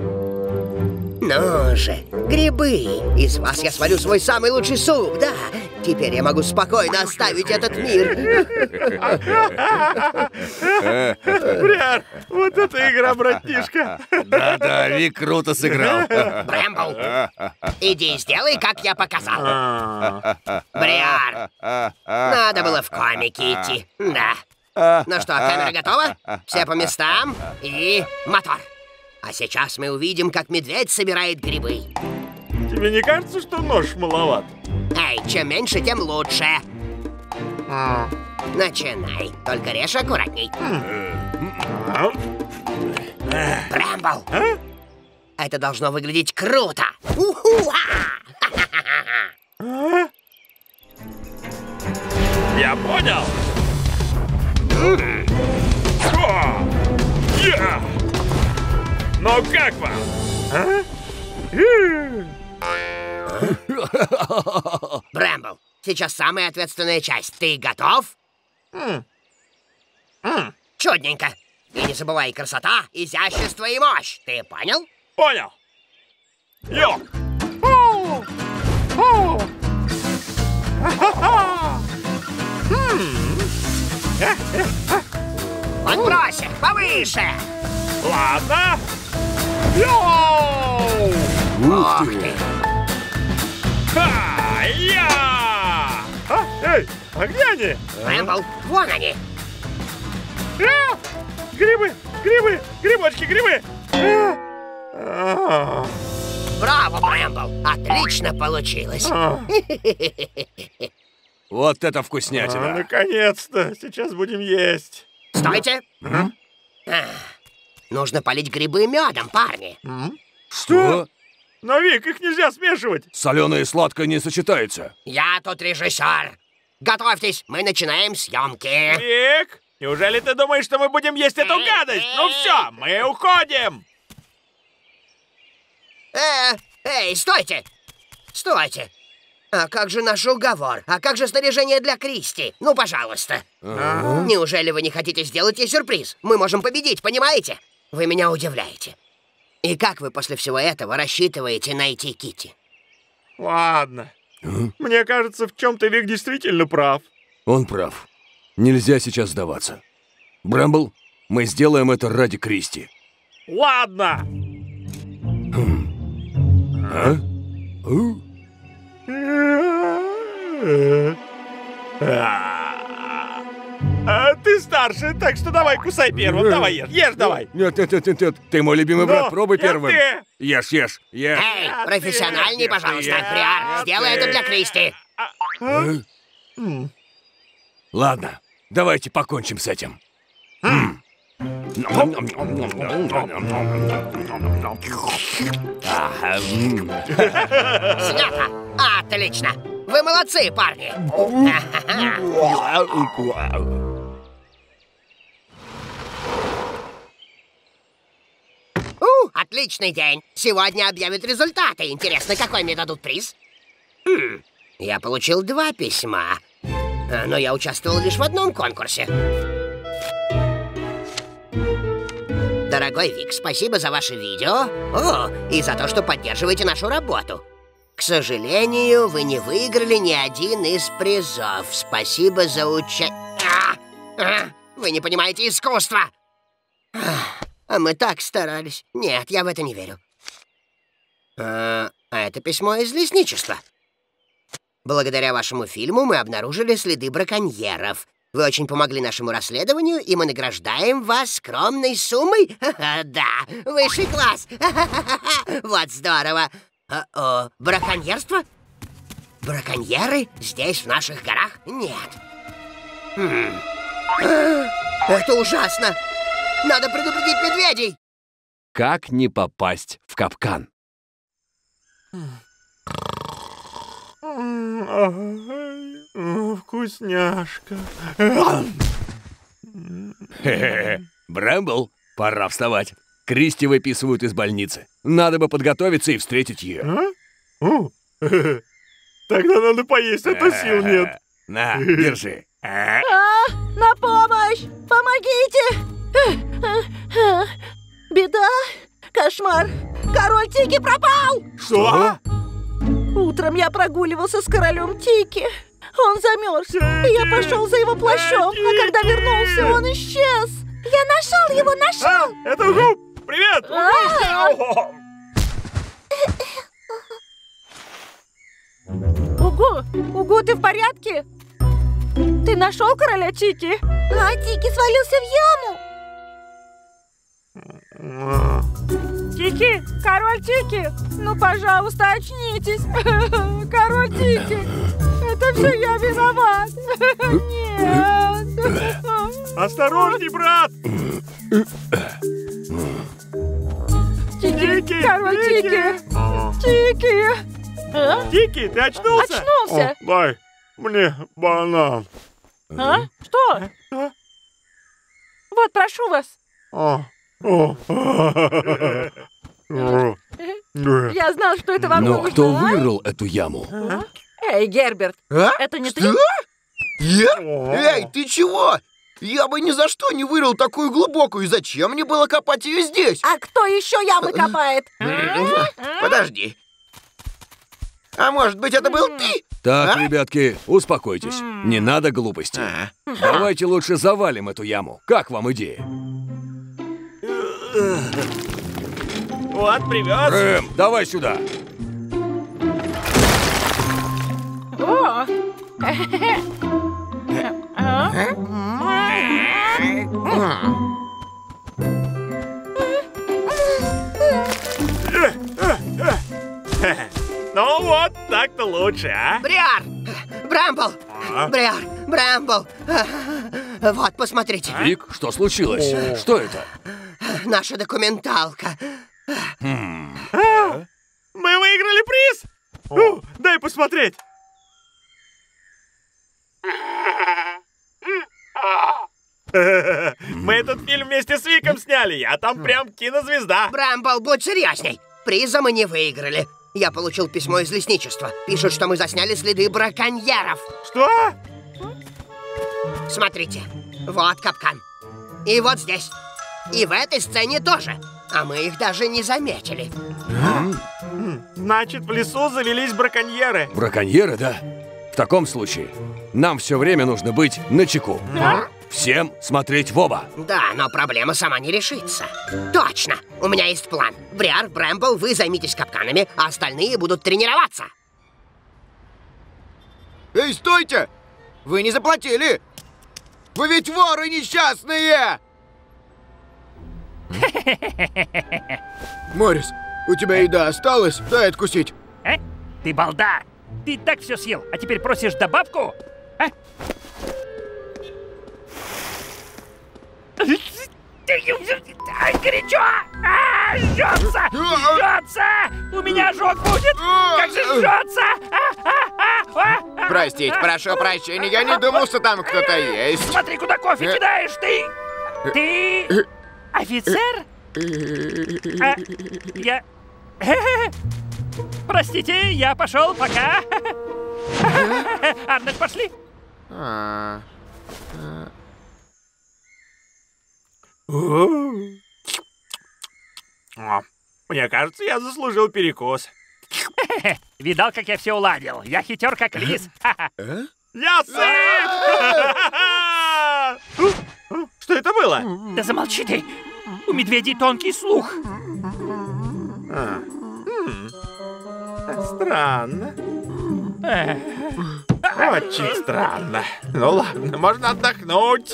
Ну же, грибы. Из вас я сварю свой самый лучший суп, да. Теперь я могу спокойно оставить этот мир. Бриар, вот это игра, братишка. Да-да, Вик круто сыграл. Брамбл, иди сделай, как я показал. Бриар, надо было в комики идти. Да. Ну что, камера готова? Все по местам и мотор. А сейчас мы увидим, как медведь собирает грибы. Тебе не кажется, что нож маловат? Эй, чем меньше, тем лучше. А. Начинай, только режь аккуратней. А. Брамбл, а? Это должно выглядеть круто. А? Я понял. А. Yeah. Ну как вам? А? Брамбл, сейчас самая ответственная часть. Ты готов? Mm. Mm. Чудненько. И не забывай красота, изящество и мощь. Ты понял? Понял. Йо. Подбрось их повыше. Ладно. Йоу! Ух ты! Ха-я! А, эй, а где они? Брамбл, вон они! А, грибы, грибы, грибочки, грибы! А, а. Браво, Брамбл! Отлично получилось! А. Вот это вкуснятина! А, наконец-то! Сейчас будем есть! Стойте! А? А. Нужно полить грибы медом, парни. Что? Но, Вик, их нельзя смешивать. Соленое и сладкое не сочетается. Я тут режиссер. Готовьтесь, мы начинаем съемки. Вик, неужели ты думаешь, что мы будем есть эту гадость? Ну все, мы уходим. Э, эй, стойте. Стойте. А как же наш уговор? А как же снаряжение для Кристи? Ну, пожалуйста. А-а-а. Неужели вы не хотите сделать ей сюрприз? Мы можем победить, понимаете? Вы меня удивляете. И как вы после всего этого рассчитываете найти Китти? Ладно. А? Мне кажется, в чем-то Вик действительно прав. Он прав. Нельзя сейчас сдаваться. Брамбл, мы сделаем это ради Кристи. Ладно. А? А? А ты старше, так что давай, кусай первым, давай ешь, ешь давай. Нет, нет, нет, нет, нет. Ты мой любимый брат, ну, пробуй первым. Ты. Ешь, ешь, ешь. Эй, а профессиональней, ты, пожалуйста, Бриар, сделай ты. Это для Кристи. А? А? Ладно, давайте покончим с этим. А? Снято! Отлично! Вы молодцы, парни! У, отличный день! Сегодня объявят результаты. Интересно, какой мне дадут приз? Хм, я получил два письма, но я участвовал лишь в одном конкурсе. Дорогой Вик, спасибо за ваше видео. О, и за то, что поддерживаете нашу работу. К сожалению, вы не выиграли ни один из призов. Спасибо за участие. А! А! Вы не понимаете искусства. А мы так старались. Нет, я в это не верю. А, а это письмо из лесничества. Благодаря вашему фильму мы обнаружили следы браконьеров. Вы очень помогли нашему расследованию, и мы награждаем вас скромной суммой. Да, высший класс. Вот здорово. О-о, браконьерство? Браконьеры здесь, в наших горах, нет. Хм. Это ужасно! Надо предупредить медведей! Как не попасть в капкан? Вкусняшка. Хе-хе. Брамбл, пора вставать. Кристи выписывают из больницы. Надо бы подготовиться и встретить ее. А? О, тогда надо поесть, а то сил нет. На, держи. А, на помощь! Помогите! Беда! Кошмар! Король Тики пропал! Что? Утром я прогуливался с королем Тики. Он замерз, и я пошел за его плащом. А когда вернулся, он исчез. Я нашел его, нашел! А, это Губ! Привет! Угу! Угу, ты в порядке? Ты нашел короля Тики? А, Тики свалился в яму! Тики! Король Тики! Ну, пожалуйста, очнитесь! Король Тики! Это все я виноват! Нет! Осторожней, брат! Тики! Тики! Король Тики! Тики! Тики, ты очнулся? Очнулся! О, дай мне банан! А? Что? А? Вот, прошу вас. Я знал, что это вам нужно. Но кто вырыл эту яму? А? Эй, Герберт, а? Это не что? Ты? Я? Эй, ты чего? Я бы ни за что не вырыл такую глубокую. Зачем мне было копать ее здесь? А кто еще ямы копает? Подожди. А может быть, это был ты? Так, а? Ребятки, успокойтесь. Не надо глупостей. А? Давайте лучше завалим эту яму. Как вам идея? Вот, привез. Рэм, давай сюда. О! Ну вот, так-то лучше, а? Бриар! Брамбл! А? Бриар! Брамбл! Вот, посмотрите. Вик, что случилось? О. Что это? Наша документалка. Хм. А? Мы выиграли приз? О. Дай посмотреть. Мы этот фильм вместе с Виком сняли, а там прям кинозвезда. Брамбл, будь серьезней. Приза мы не выиграли. Я получил письмо из лесничества. Пишут, что мы засняли следы браконьеров. Что? Смотрите, вот капкан. И вот здесь. И в этой сцене тоже. А мы их даже не заметили. Значит, в лесу завелись браконьеры. Браконьеры, да? В таком случае нам все время нужно быть начеку. Всем смотреть в оба. Да, но проблема сама не решится. Точно! У меня есть план. Бриар, Брэмбл, вы займитесь капканами, а остальные будут тренироваться. Эй, стойте! Вы не заплатили! Вы ведь воры несчастные! Морис, у тебя еда осталась? Дай откусить. Э? Ты балда! Ты и так все съел, а теперь просишь добавку? А? Горячо! А, жжется! Жжется! У меня жжет будет! Как же жжется! А, а, а, а, Простите, прошу прощения, я не думал, что там кто-то есть. Смотри, куда кофе кидаешь, ты! Ты офицер? А, я... Простите, я пошел, пока. Арнольд, пошли. Мне кажется, я заслужил перекус. Видал, как я все уладил. Я хитер, как лис. Я сыт! Что это было? Да замолчи ты. У медведей тонкий слух. Странно. Очень странно. Ну ладно, можно отдохнуть.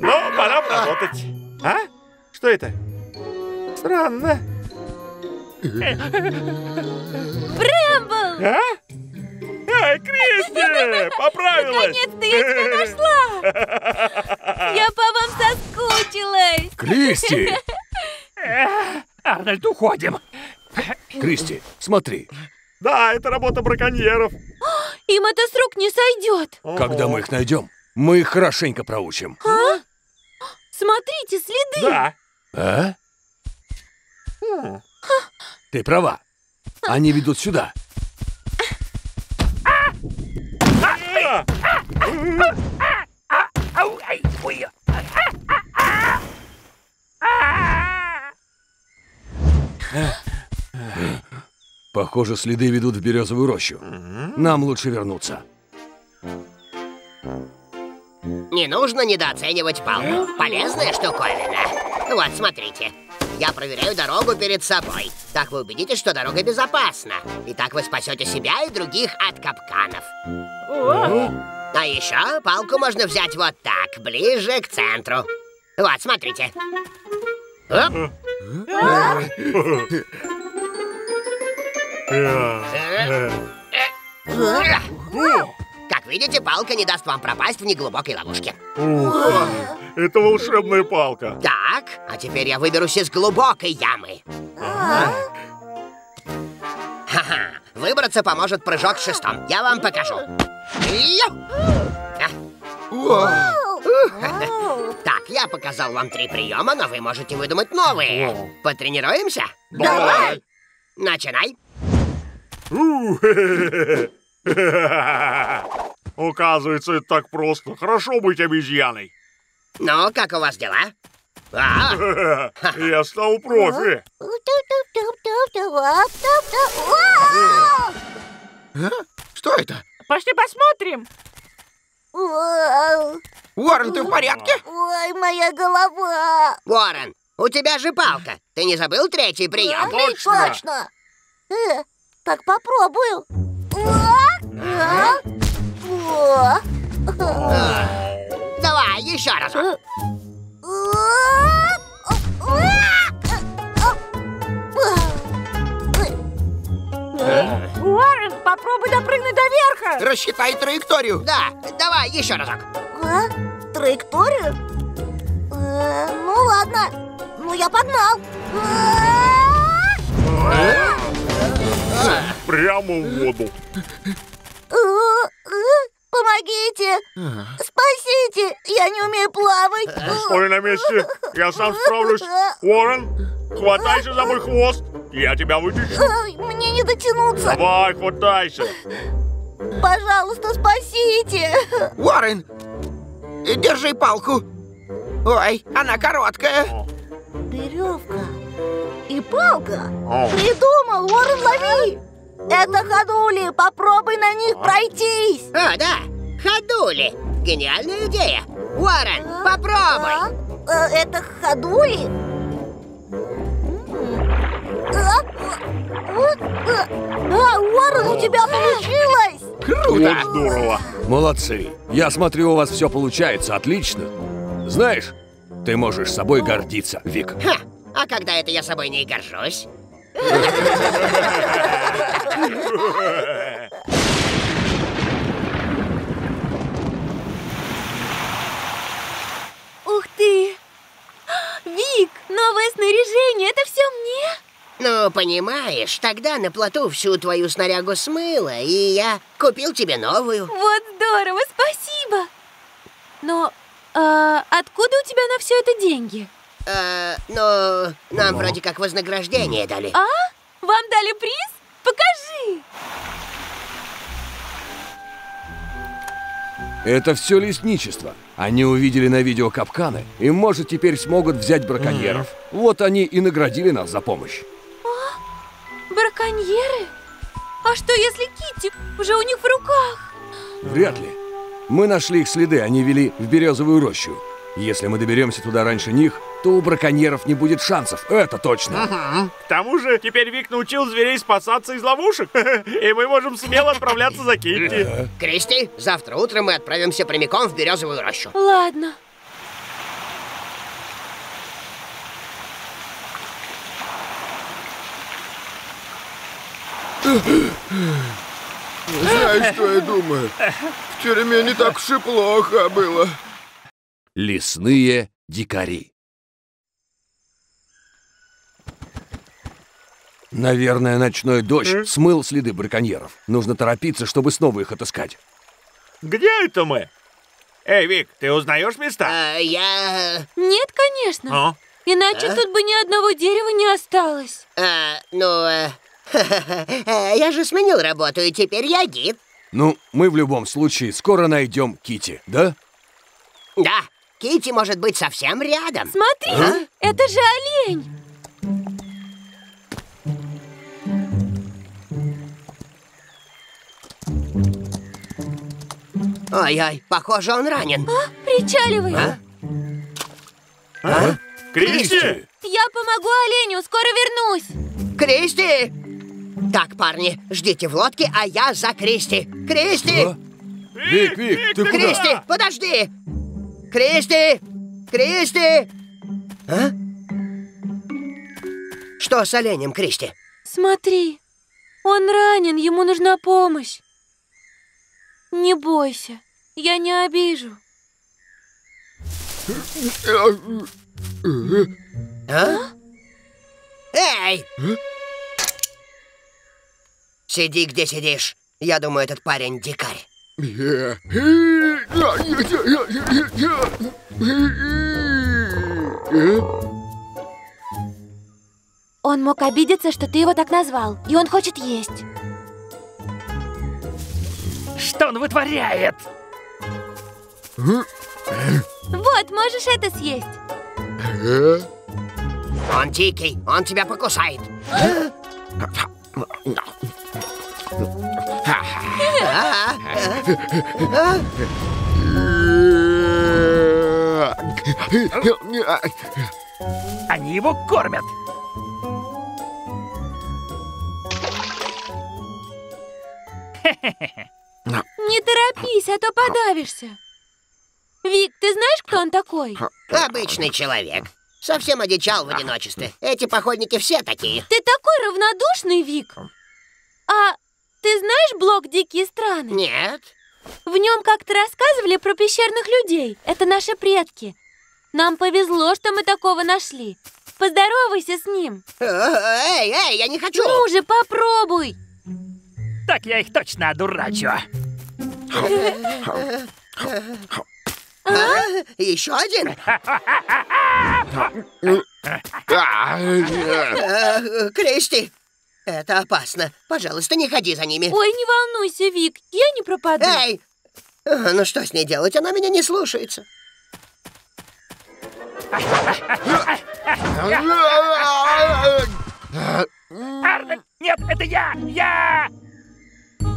Ну, пора поработать. А? Что это? Странно. Брамбл! А? Эй, Кристи! Поправилась! Наконец-то я тебя нашла! Я по вам соскучилась! Кристи! Арнольд, уходим! Кристи, смотри. Да, это работа браконьеров. Им это с рук не сойдет. Когда мы их найдем, мы их хорошенько проучим. А? Смотрите, следы. Да. А? Ты права. Они ведут сюда. Похоже, следы ведут в березовую рощу. Нам лучше вернуться. Не нужно недооценивать палку. Полезная штуковина. Вот, смотрите. Я проверяю дорогу перед собой. Так вы убедитесь, что дорога безопасна. И так вы спасете себя и других от капканов. А еще палку можно взять вот так, ближе к центру. Вот, смотрите. Оп. Как видите, палка не даст вам пропасть в неглубокой ловушке. Ух, это волшебная палка. Так, а теперь я выберусь из глубокой ямы. Ха-ха, выбраться поможет прыжок с шестом. Я вам покажу. Так, я показал вам три приема, но вы можете выдумать новые. Потренируемся? Давай! Начинай. Оказывается, это так просто. Хорошо быть обезьяной. Ну, как у вас дела? Я стал профи. Что это? Пошли посмотрим. Уоррен, ты в порядке? Ой, моя голова. Уоррен, у тебя же палка. Ты не забыл третий прием? Точно. Так попробую. Давай, еще раз. Уоррен, попробуй допрыгнуть до верха. Рассчитай траекторию. Да, давай, еще разок. Траекторию? Ну ладно, ну я погнал. Прямо в воду. Помогите! Спасите! Я не умею плавать! Стой на месте! Я сам справлюсь! Уоррен, хватайся за мой хвост! Я тебя вытащу! Мне не дотянуться! Давай, хватайся! Пожалуйста, спасите! Уоррен, держи палку! Ой, она короткая! Веревка и палка? Придумал, Уоррен, лови! Это ходули, попробуй на них пройтись! А, да, ходули! Гениальная идея! Уоррен, а, попробуй! А, это ходули? А, а, Уоррен, у тебя получилось! Круто! Вот здорово! Молодцы! Я смотрю, у вас все получается отлично! Знаешь, ты можешь собой гордиться, Вик! Ха! А когда это я собой не горжусь? Ух ты! Вик, новое снаряжение, это все мне? Ну, понимаешь, тогда на плоту всю твою снарягу смыло, и я купил тебе новую. Вот здорово, спасибо! Но а, откуда у тебя на все это деньги? Э, ну, нам вроде как вознаграждение дали. А? Вам дали приз? Покажи! Это все лесничество. Они увидели на видео капканы и, может, теперь смогут взять браконьеров. Mm. Вот они и наградили нас за помощь. А? Браконьеры? А что, если Китти уже у них в руках? Вряд ли. Мы нашли их следы, они вели в березовую рощу. Если мы доберемся туда раньше них, то у браконьеров не будет шансов, это точно. Ага. К тому же, теперь Вик научил зверей спасаться из ловушек, и мы можем смело отправляться за Китти. Кристи, завтра утром мы отправимся прямиком в березовую рощу. Ладно. Знаешь, что я думаю? В тюрьме не так уж и плохо было. Лесные дикари. Наверное, ночной дождь смыл следы браконьеров. Нужно торопиться, чтобы снова их отыскать. Где это мы? Эй, Вик, ты узнаешь места? А, я... Нет, конечно. А? Иначе а? Тут бы ни одного дерева не осталось. А, ну... А... Я же сменил работу, и теперь я гид. Ну, мы в любом случае скоро найдем Китти, да? Да, Китти может быть совсем рядом. Смотри, а? Это же олень. Ой-ой, похоже, он ранен. А, причаливай. А? А? А? Кристи! Я помогу оленю, скоро вернусь. Кристи! Так, парни, ждите в лодке, а я за Кристи. Кристи! А? Вик, Вик, Вик, ты Кристи, куда? Подожди! Кристи! Кристи! А? Что с оленем, Кристи? Смотри, он ранен, ему нужна помощь. Не бойся, я не обижу. А? Эй! А? Сиди, где сидишь. Я думаю, этот парень дикарь. Он мог обидеться, что ты его так назвал, и он хочет есть. Что он вытворяет? Вот, можешь это съесть. Он дикий, он тебя покусает. Они его кормят. Не торопись, а то подавишься. Вик, ты знаешь, кто он такой? Обычный человек. Совсем одичал в одиночестве. Эти походники все такие. Ты такой равнодушный, Вик. А ты знаешь блог «Дикие страны»? Нет. В нем как-то рассказывали про пещерных людей. Это наши предки. Нам повезло, что мы такого нашли. Поздоровайся с ним. Эй, эй, я не хочу. Ну же, попробуй. Так я их точно одурачу. А? Еще один? Кристи, это опасно. Пожалуйста, не ходи за ними. Ой, не волнуйся, Вик, я не пропаду. Эй, ну что с ней делать? Она меня не слушается. Арнольд, нет, это я! Я!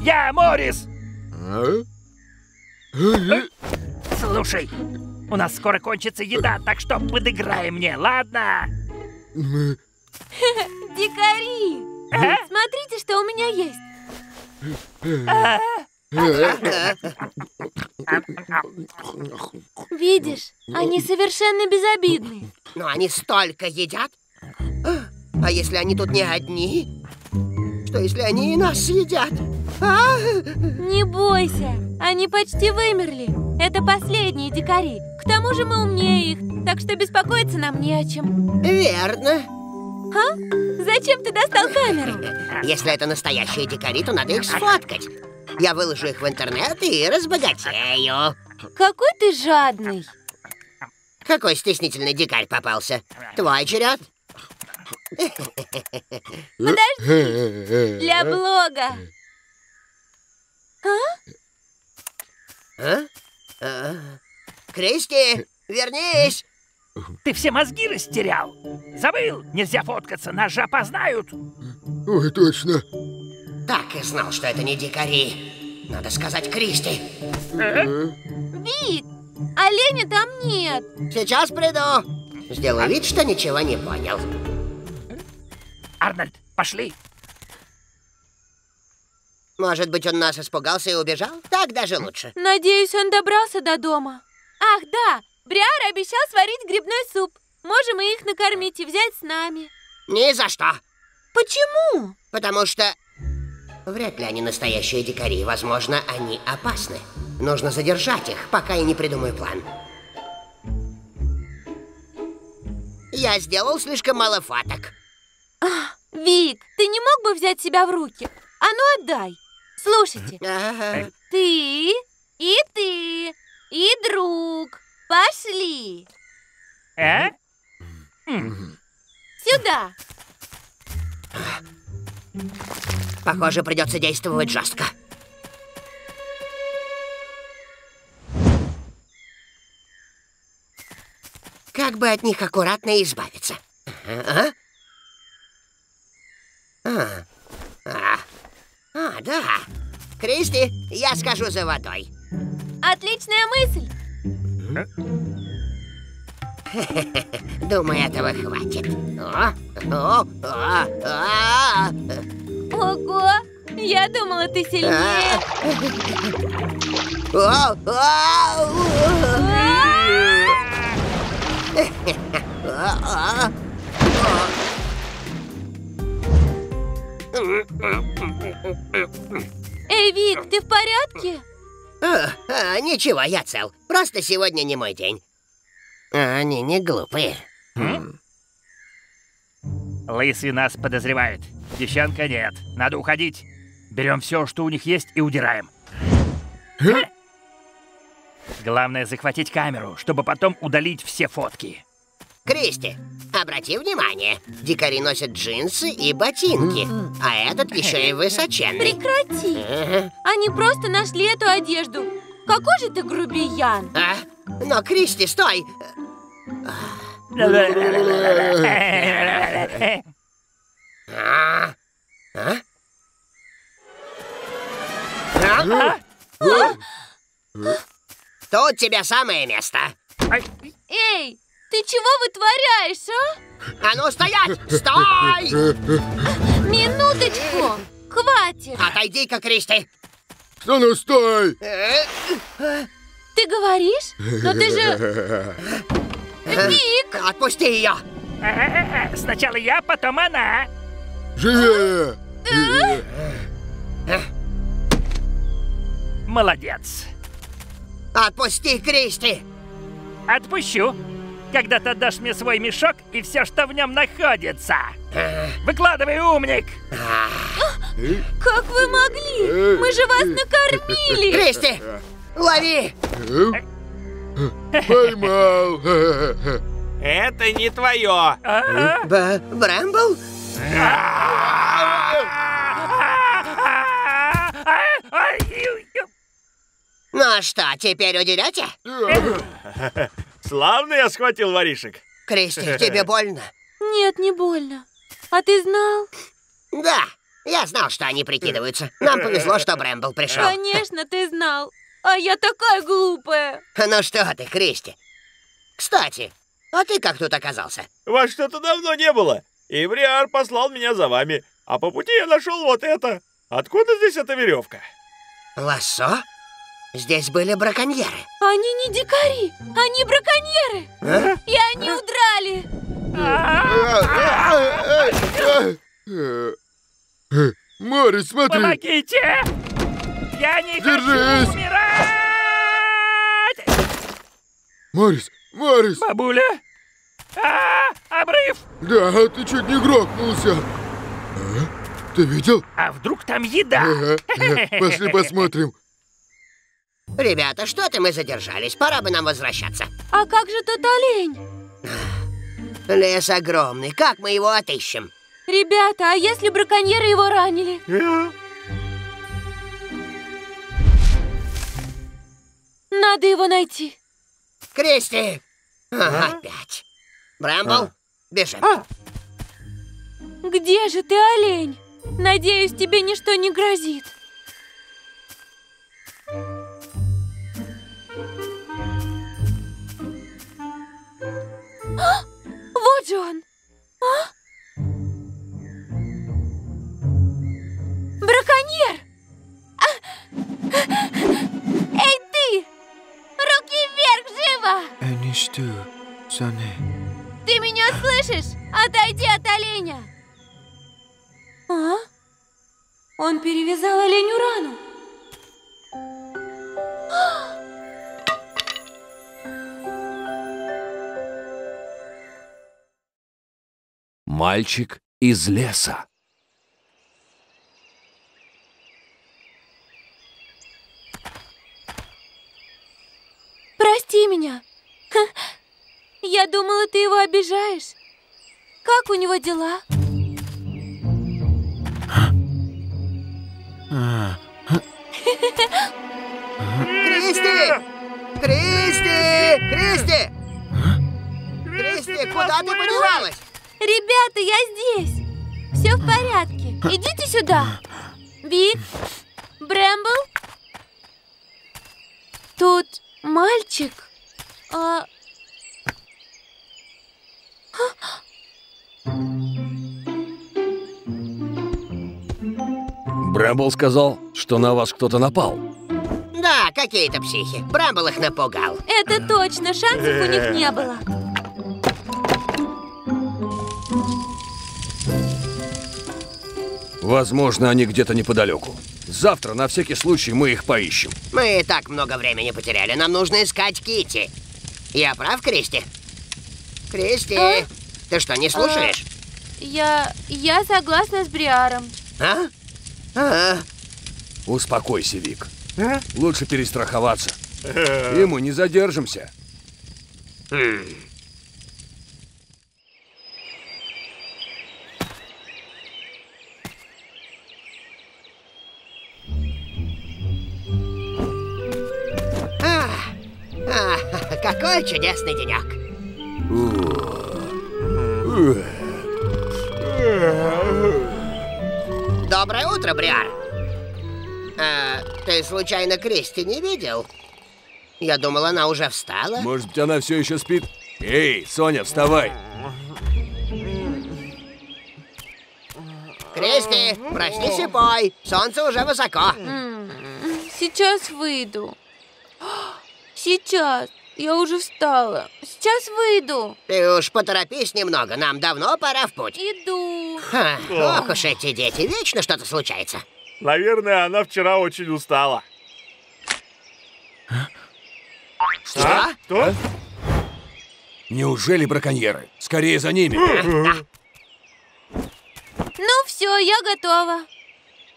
Я, Морис! Слушай, у нас скоро кончится еда, так что подыграй мне, ладно? Дикари! Смотрите, что у меня есть. Видишь, они совершенно безобидны. Но они столько едят. А если они тут не одни? Что, если они и нас съедят? А? Не бойся, они почти вымерли. Это последние дикари. К тому же мы умнее их, так что беспокоиться нам не о чем. Верно. А? Зачем ты достал камеру? Если это настоящие дикари, то надо их сфоткать. Я выложу их в интернет и разбогатею. Какой ты жадный. Какой стеснительный дикарь попался. Твой черед. Подожди, для блога. А? А? Кристи, вернись! Ты все мозги растерял. Забыл, нельзя фоткаться, нас же опознают. Ой, точно. Так и знал, что это не дикари. Надо сказать Кристи. Вик, оленя там нет. Сейчас приду. Сделаю вид, что ничего не понял. Арнольд, пошли. Может быть, он нас испугался и убежал? Так даже лучше. Надеюсь, он добрался до дома. Ах, да! Бриар обещал сварить грибной суп. Можем и их накормить и взять с нами. Ни за что. Почему? Потому что... Вряд ли они настоящие дикари. Возможно, они опасны. Нужно задержать их, пока я не придумаю план. Я сделал слишком мало фоток. Ах, Вик, ты не мог бы взять себя в руки? А ну отдай. Слушайте. Ага. Ты, и ты, и друг. Пошли. А? Сюда. Похоже, придется действовать жестко. Как бы от них аккуратно избавиться? А? А, а, а, да. Кристи, я схожу за водой. Отличная мысль. Думаю, этого хватит. Ого! Я думала, ты сильнее. Эй, Вик, ты в порядке? Ничего, я цел. Просто сегодня не мой день. Они не глупые. Лысый нас подозревает. Девчонка нет. Надо уходить. Берем все, что у них есть, и удираем. Главное захватить камеру, чтобы потом удалить все фотки. Кристи, обрати внимание. Дикари носят джинсы и ботинки. А этот еще и высоченный. Прекрати. Они просто нашли эту одежду. Какой же ты грубиян. А? Но, Кристи, стой! Тут тебе самое место. Эй, ты чего вытворяешь, а? А ну стоять! Стой! Минуточку! Хватит! Отойди-ка, Кристи! А ну стой! Ты говоришь? Но ты же... Вик! Отпусти ее! Сначала я, потом она! Живее! Молодец! Отпусти, Кристи! Отпущу! Когда ты отдашь мне свой мешок и все, что в нем находится! Выкладывай, умник! Как вы могли? Мы же вас накормили! Кристи! Лови! Поймал! Это не твое! Брамбл? Ну что, теперь удерете? Славно я схватил воришек. Кристи, тебе больно? Нет, не больно. А ты знал? Да, я знал, что они прикидываются. Нам повезло, что Брамбл пришел. Конечно, ты знал. А я такая глупая. Ну что ты, Кристи. Кстати, а ты как тут оказался? Вас что-то давно не было. И Бриар послал меня за вами. А по пути я нашел вот это. Откуда здесь эта веревка? Лассо? Здесь были браконьеры. Они не дикари. Они браконьеры. А? И они а? Удрали. Морис, смотри. Помогите! Я не Держись. хочу умирать! Морис, Морис! Бабуля! А, обрыв! Да, ты чуть не грохнулся. А? Ты видел? А вдруг там еда? Ага. Пошли посмотрим. Ребята, что-то мы задержались. Пора бы нам возвращаться. А как же тот олень? Лес огромный. Как мы его отыщем? Ребята, а если браконьеры его ранили? Надо его найти. Кристи! А? Опять. Брамбл, а? бежим. А? Где же ты, олень? Надеюсь, тебе ничто не грозит. А? Вот же он. А? Браконьер! А? Эй, ты! Руки вверх, живо! Ты меня слышишь? Отойди от оленя! А? Он перевязал оленю рану. Мальчик из леса. Прости меня. Ха. Я думала, ты его обижаешь. Как у него дела? Кристи! Кристи! Кристи! Кристи, куда ты подевалась? Ребята, я здесь. Все в порядке. Идите сюда. Вик, Брамбл. Тут мальчик. А... Брамбл сказал, что на вас кто-то напал. Да, какие-то психи. Брамбл их напугал. Это точно, шансов у них не было. Возможно, они где-то неподалеку. Завтра на всякий случай мы их поищем. Мы и так много времени потеряли. Нам нужно искать Китти. Я прав, Кристи? Кристи, а? Ты что, не слушаешь? А, я... я согласна с Бриаром. А? А-а. Успокойся, Вик. А? Лучше перестраховаться. А-а. И мы не задержимся. Хм. Какой чудесный денек! Доброе утро, Бриар! А, ты случайно Кристи не видел? Я думал, она уже встала. Может быть, она все еще спит? Эй, Соня, вставай! Кристи, проснись и пой! Солнце уже высоко! Сейчас выйду. Сейчас. Я уже встала. Сейчас выйду. Ты уж поторопись немного. Нам давно пора в путь. Иду. Ха, ох уж эти дети. Вечно что-то случается. Наверное, она вчера очень устала. Что? Что? Кто? Неужели браконьеры? Скорее за ними. Ну все, я готова.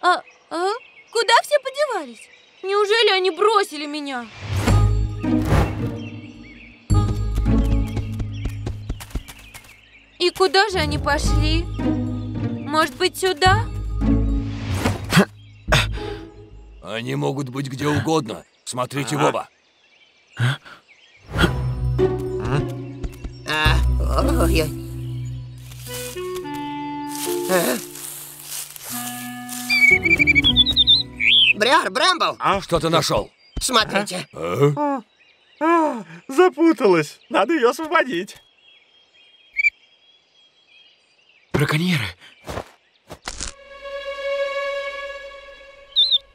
А, а? Куда все подевались? Неужели они бросили меня? И куда же они пошли? Может быть, сюда? Они могут быть где угодно. Смотрите в оба. Бриар, Брамбл! Что ты нашел? Смотрите. Запуталась. Надо ее освободить. Браконьеры.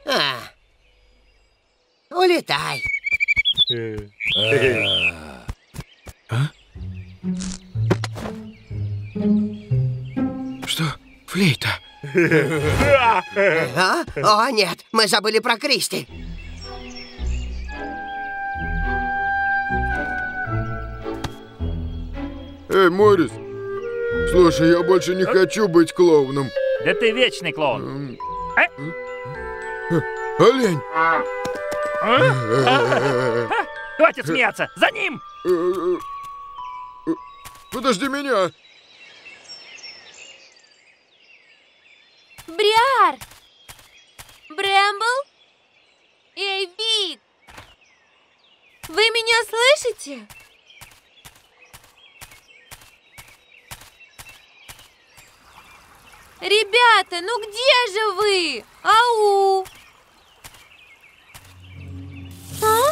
А, улетай. А? Что? Флейта? А? О, нет, мы забыли про Кристи. Эй, Морис. Слушай, я больше не хочу быть клоуном. Да ты вечный клоун. Олень! Хватит смеяться! За ним! Подожди меня! Бриар! Брамбл? Эй, Вик! Вы меня слышите? Ребята, ну где же вы? Ау! А?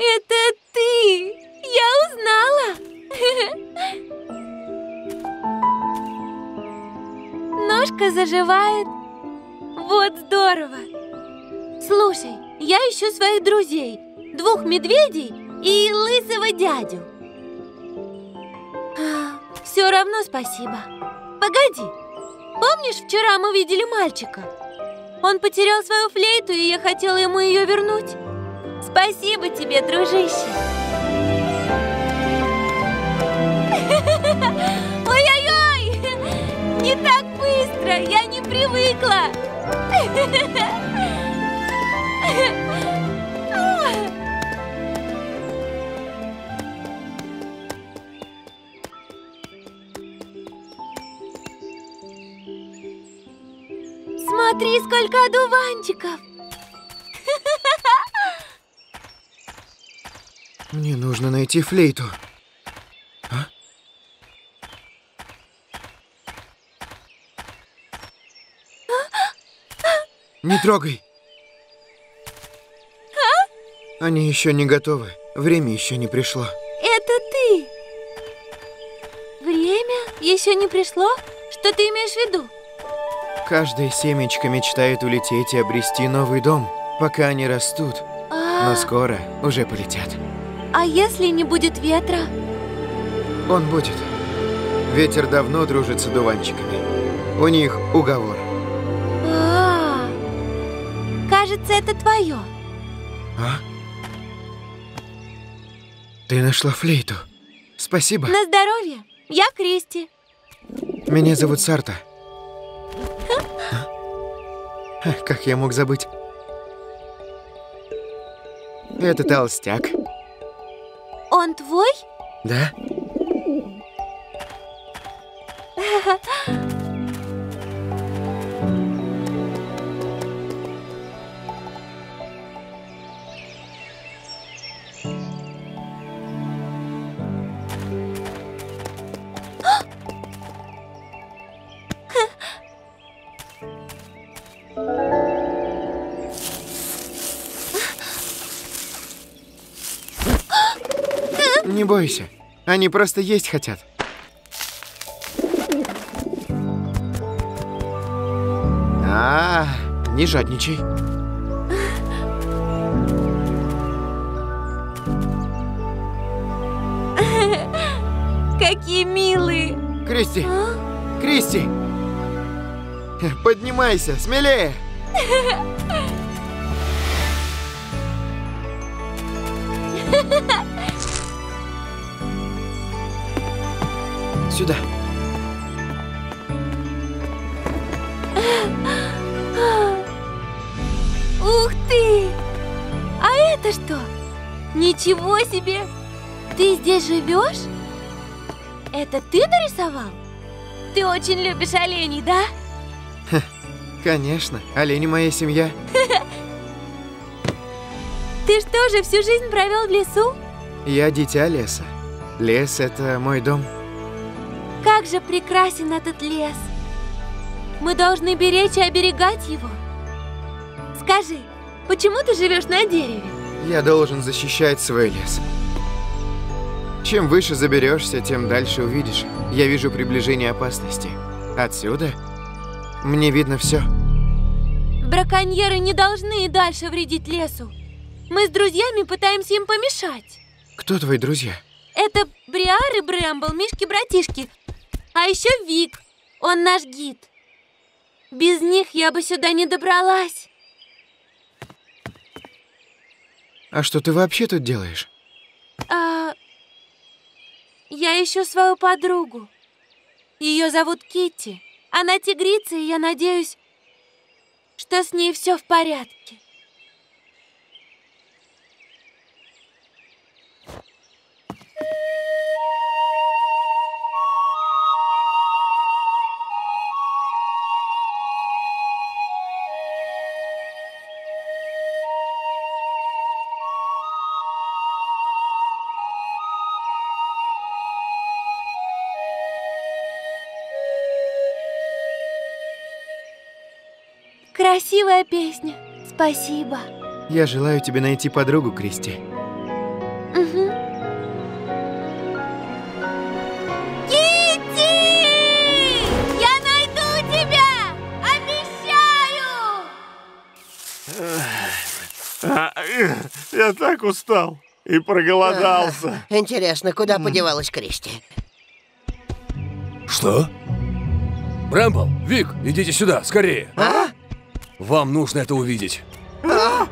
Это ты! Я узнала! Ножка заживает. Вот здорово! Слушай, я ищу своих друзей, двух медведей и и лысого дядю. А, все равно спасибо. Погоди, помнишь, вчера мы видели мальчика? Он потерял свою флейту, и я хотела ему ее вернуть. Спасибо тебе, дружище. Ой-ой-ой! Не так быстро, я не привыкла. Смотри, сколько одуванчиков! Мне нужно найти флейту. А? Не трогай! А? Они еще не готовы. Время еще не пришло. Это ты! Время еще не пришло? Что ты имеешь в виду? Каждая семечка мечтает улететь и обрести новый дом, пока они растут, но скоро уже полетят. А если не будет ветра? Он будет. Ветер давно дружит с одуванчиками. У них уговор. А, кажется, это твое. А? Ты нашла флейту. Спасибо. На здоровье. Я Кристи. Меня зовут Сарта. Как я мог забыть? Это толстяк. Он твой? Да. Не бойся, они просто есть хотят. А, не жадничай. Какие милые. Кристи, а? Кристи, поднимайся, смелее. Сюда. Ух ты! А это что? Ничего себе! Ты здесь живешь? Это ты нарисовал? Ты очень любишь оленей, да? Ха, конечно, олени моя семья. Ты что же, всю жизнь провел в лесу? Я дитя леса. Лес – это мой дом. Как же прекрасен этот лес! Мы должны беречь и оберегать его. Скажи, почему ты живешь на дереве? Я должен защищать свой лес. Чем выше заберешься, тем дальше увидишь. Я вижу приближение опасности. Отсюда мне видно все. Браконьеры не должны и дальше вредить лесу. Мы с друзьями пытаемся им помешать. Кто твои друзья? Это Бриар и Брамбл, Мишки-братишки. А еще Вик, он наш гид. Без них я бы сюда не добралась. А что ты вообще тут делаешь? А... Я ищу свою подругу. Ее зовут Китти. Она тигрица, и я надеюсь, что с ней все в порядке. Красивая песня. Спасибо. Я желаю тебе найти подругу, Кристи. Угу. Китти! Я найду тебя! Обещаю! Я так устал. И проголодался. А, интересно, куда подевалась Кристи? Что? Брамбл, Вик, идите сюда, скорее. А? Вам нужно это увидеть. А?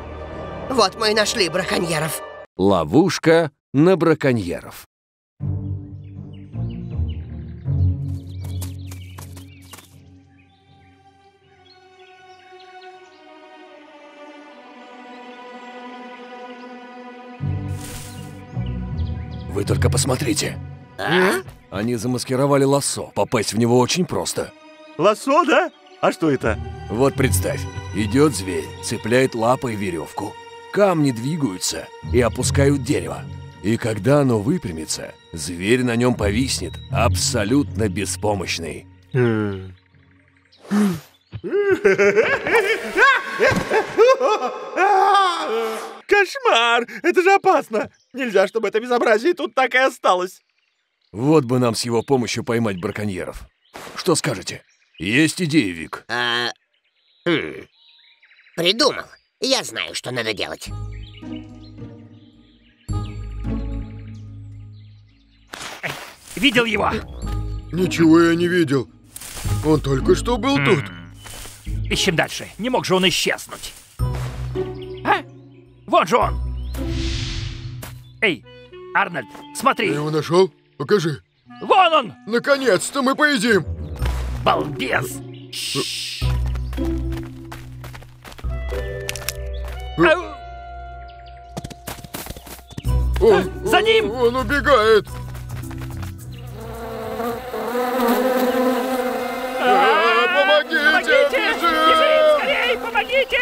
Вот мы и нашли браконьеров. Ловушка на браконьеров. Вы только посмотрите. А? Они замаскировали лассо. Попасть в него очень просто. Лассо, да? А что это? Вот представь. Идет зверь, цепляет лапой веревку. Камни двигаются и опускают дерево. И когда оно выпрямится, зверь на нем повиснет, абсолютно беспомощный. Кошмар! Это же опасно! Нельзя, чтобы это безобразие тут так и осталось. Вот бы нам с его помощью поймать браконьеров. Что скажете? Есть идея, Вик? А... Хм. Придумал. Я знаю, что надо делать. Видел его? Ничего я не видел. Он только что был М-м. тут. Ищем дальше. Не мог же он исчезнуть. А? Вот же он! Эй, Арнольд, смотри! Я его нашел? Покажи. Вон он! Наконец-то мы поедим! Балбес! Он, За ним! Он убегает! Помогите! Помогите! Бежим! Скорей! Помогите!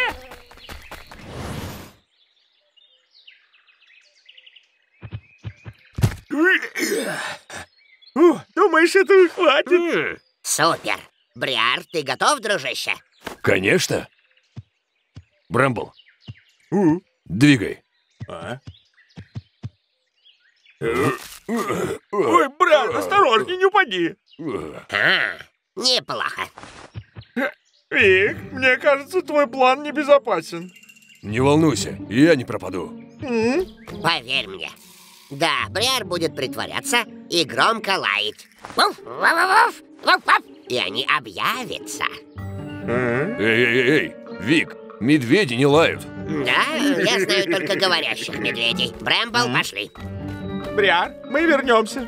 Думаешь, этого хватит? Супер! Бриар, ты готов, дружище? Конечно! Брамбл, двигай! А? Ой, брат, осторожней, не упади! А, неплохо. Вик, мне кажется, твой план небезопасен. Не волнуйся, я не пропаду. М-м? Поверь мне. Да, Бриар будет притворяться и громко лаять. Вуф, вуф, вуф, вуф, и они объявятся. Эй-эй-эй, Вик, медведи не лают. Да, я знаю только говорящих медведей. Брэмбл, пошли. Бриар, мы вернемся.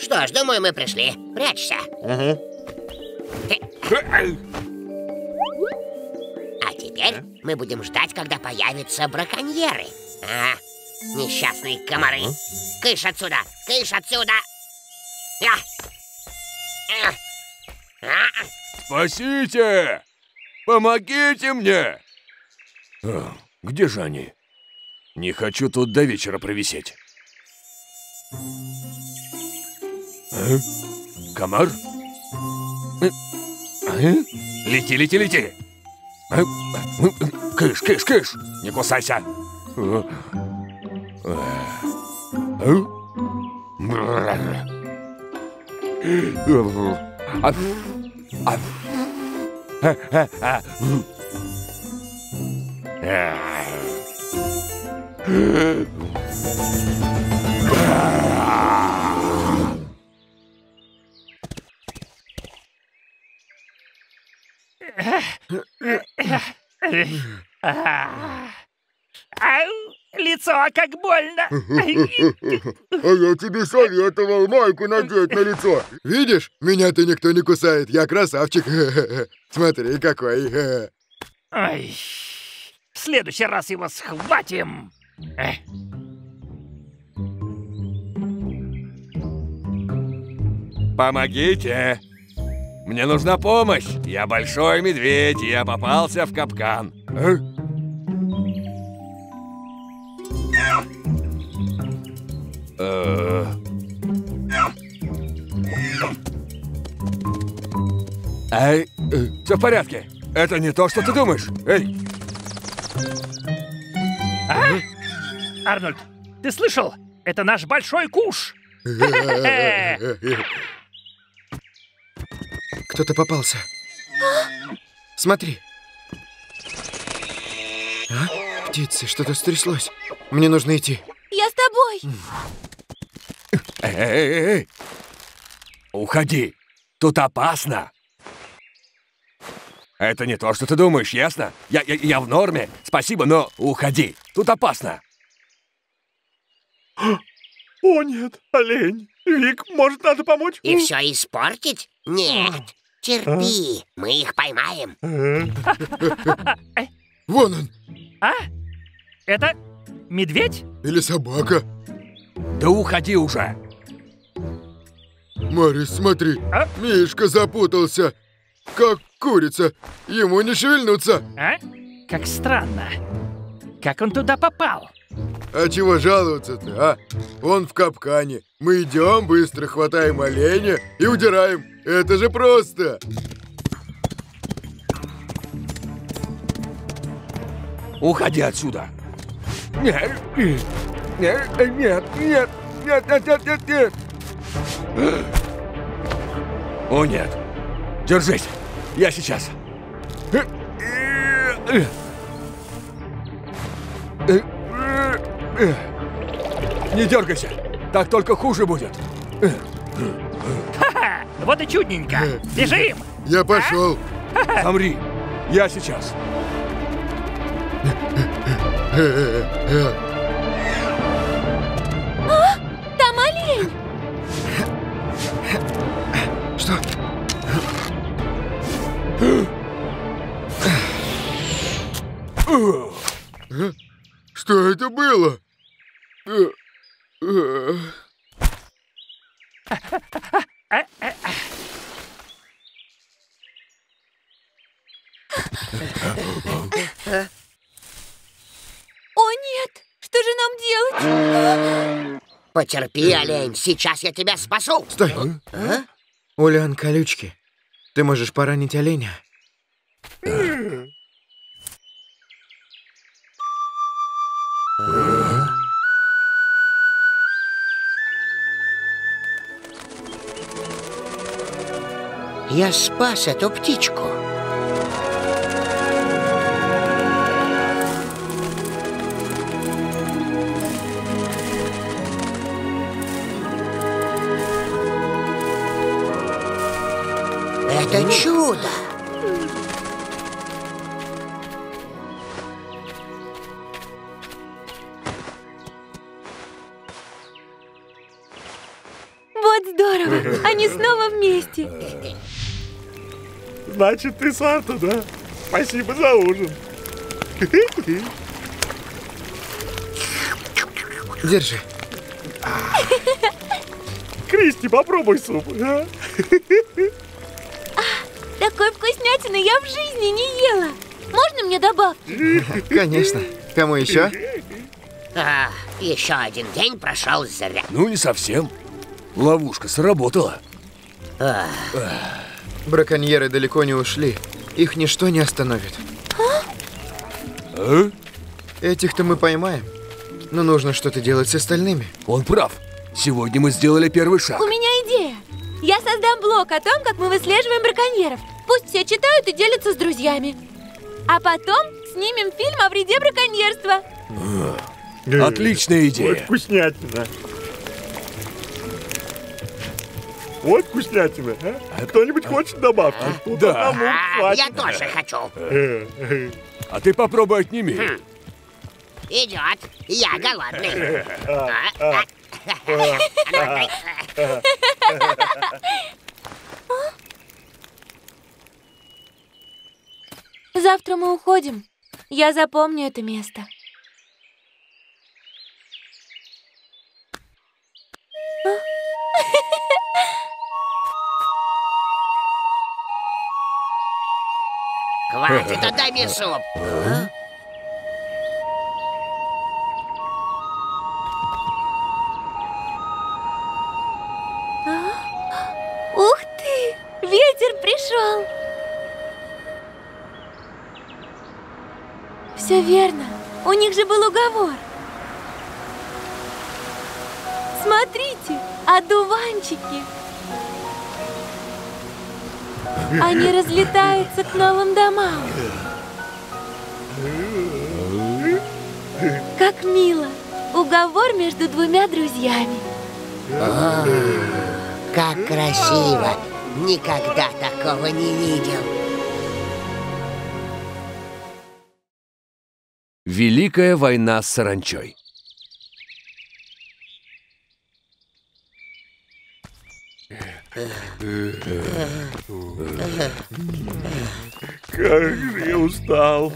Что ж, думаю, мы пришли. Прячься. А теперь а? мы будем ждать, когда появятся браконьеры. А, несчастные комары. А? Кыш отсюда! Кыш отсюда! А! А! Спасите! Помогите мне! А, где же они? Не хочу тут до вечера провисеть. А? Комар? Лети, лети, лети! Кыш, кыш, кыш! Не кусайся! Лицо, как больно. А я тебе советовал майку надеть на лицо. Видишь, меня-то никто не кусает. Я красавчик. Смотри, какой. Ой. В следующий раз его схватим. Помогите. Мне нужна помощь. Я большой медведь, и я попался в капкан. А? А... Эй, все в порядке. Это не то, что ты думаешь. Эй. А? Арнольд, ты слышал? Это наш большой куш. Кто-то попался. А? Смотри. А? Птицы, что-то стряслось. Мне нужно идти. Я с тобой. Эй-эй-эй! Уходи. Тут опасно. Это не то, что ты думаешь, ясно? Я, я, я в норме. Спасибо, но уходи. Тут опасно. О нет, олень. Вик, может, надо помочь? И все испортить? Нет. Терпи, а? Мы их поймаем. Вон он. А? Это медведь? Или собака? Да уходи уже. Морис, смотри. А? Мишка запутался. Как курица. Ему не шевельнуться. А? Как странно. Как он туда попал? А чего жаловаться-то, а? Он в капкане. Мы идем, быстро хватаем оленя и удираем. Это же просто. Уходи отсюда. Нет, нет, нет, нет, нет, нет, нет, нет. О нет. Держись. Я сейчас. Не дергайся, так только хуже будет. Ха-ха, вот и чудненько. Бежим. Я пошел. А? Замри, я сейчас. А? Там олень. Что? Что это было? О нет! Что же нам делать? Потерпи, олень, сейчас я тебя спасу. Стой! А? У лиан колючки. Ты можешь поранить оленя. Я спас эту птичку. Это чудо. Вот здорово, они снова вместе. Значит, ты Сарта, да? Спасибо за ужин. Держи. Кристи, попробуй суп. А? А, такой вкуснятины я в жизни не ела. Можно мне добавки? Конечно. Кому еще? А, еще один день прошел зря. Ну, не совсем. Ловушка сработала. А. Браконьеры далеко не ушли. Их ничто не остановит. А? Этих-то мы поймаем. Но нужно что-то делать с остальными. Он прав. Сегодня мы сделали первый шаг. У меня идея. Я создам блог о том, как мы выслеживаем браконьеров. Пусть все читают и делятся с друзьями. А потом снимем фильм о вреде браконьерства. А. Отличная идея. Вот вкуснятина. Вот вкуснятина, а? Кто-нибудь хочет добавки? А, да. А, я тоже хочу. А ты попробуй отними. Хм. Идет. Я голодный. Завтра мы уходим. Я запомню это место. Хватит, отдай мне суп. А? А? Ух ты! Ветер пришел. Все верно. У них же был уговор. Смотрите, одуванчики. Они разлетаются к новым домам. Как мило. Уговор между двумя друзьями. О, как красиво. Никогда такого не видел. Великая война с саранчой. Как же я устал.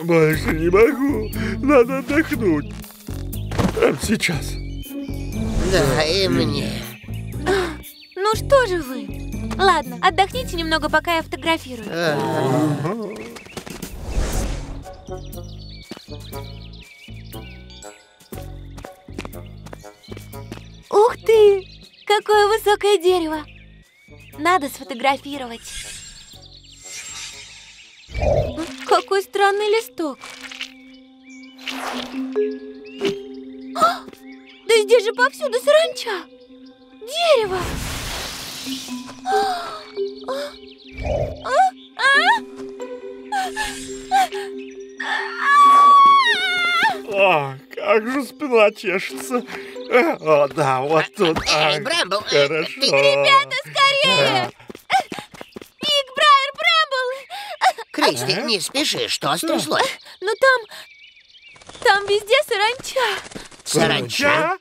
Больше не могу. Надо отдохнуть. Прямо сейчас. Да, и мне. Ну что же вы? Ладно, отдохните немного, пока я фотографирую. Ух ты! Какое высокое дерево! Надо сфотографировать. Какой странный листок. А! Да здесь же повсюду саранча. Дерево. А! А! А! А! А! Как же спина чешется. О, да, вот тут. Эй, а, Брамбл, хорошо. Ребята, скорее! Пик, Бриар, Брамбл! Кристи, а? Не спеши, что стряслось? Ну там, там везде саранча. Саранча?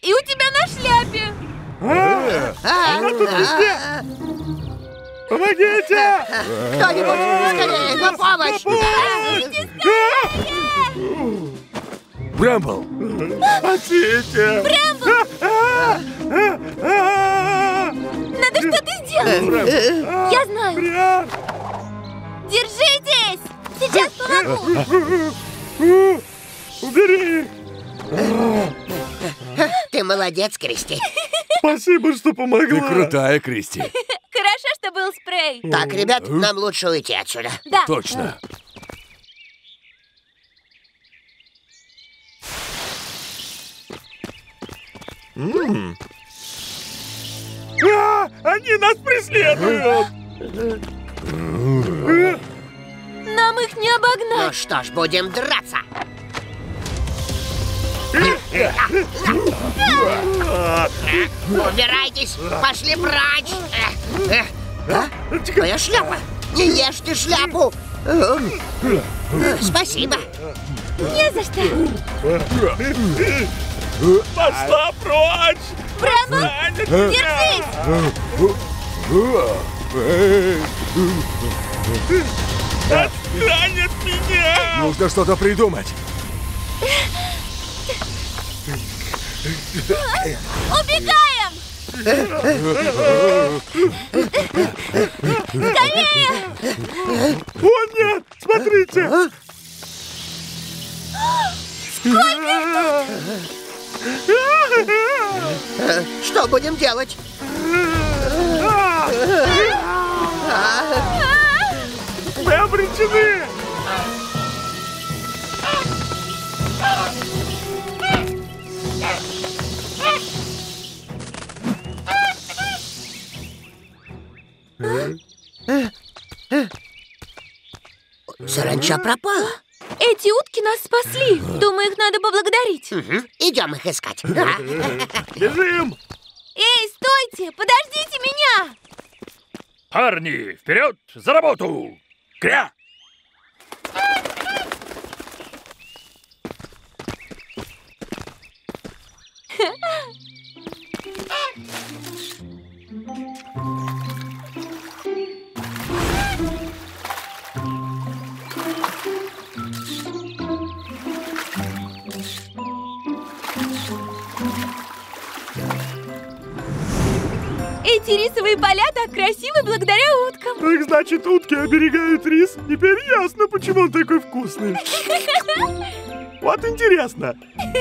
И у тебя на шляпе. А, а, она тут везде. Помогите! Кто-нибудь, скорее, на помощь! Скорее, скорее! Брамбл! Спасите! Брамбл! Надо что-то сделать! Я знаю! Держитесь! Сейчас помогу! Убери! Ты молодец, Кристи! Спасибо, что помогла! Ты крутая, Кристи! Хорошо, что был спрей! Так, ребят, нам лучше уйти отсюда! Да! Точно! М-м. А, они нас преследуют! Нам их не обогнать! Ну что ж, будем драться! Убирайтесь! Пошли прочь! Твоя шляпа! Не ешьте шляпу! Спасибо! Не за что! Пошла прочь! Брамбл, держись! Отстань от меня! Нужно что-то придумать! Убегаем! Скорее! О, нет! Смотрите! Сколько их? Что будем делать? Мы обречены! Саранча пропала. Эти утки нас спасли. Думаю, их надо поблагодарить. Угу. Идем их искать. Бежим! Эй, стойте! Подождите меня! Парни, вперед! За работу! Кря! Эти рисовые поля так красивы благодаря уткам. Так значит, утки оберегают рис. Теперь ясно, почему он такой вкусный. Вот интересно.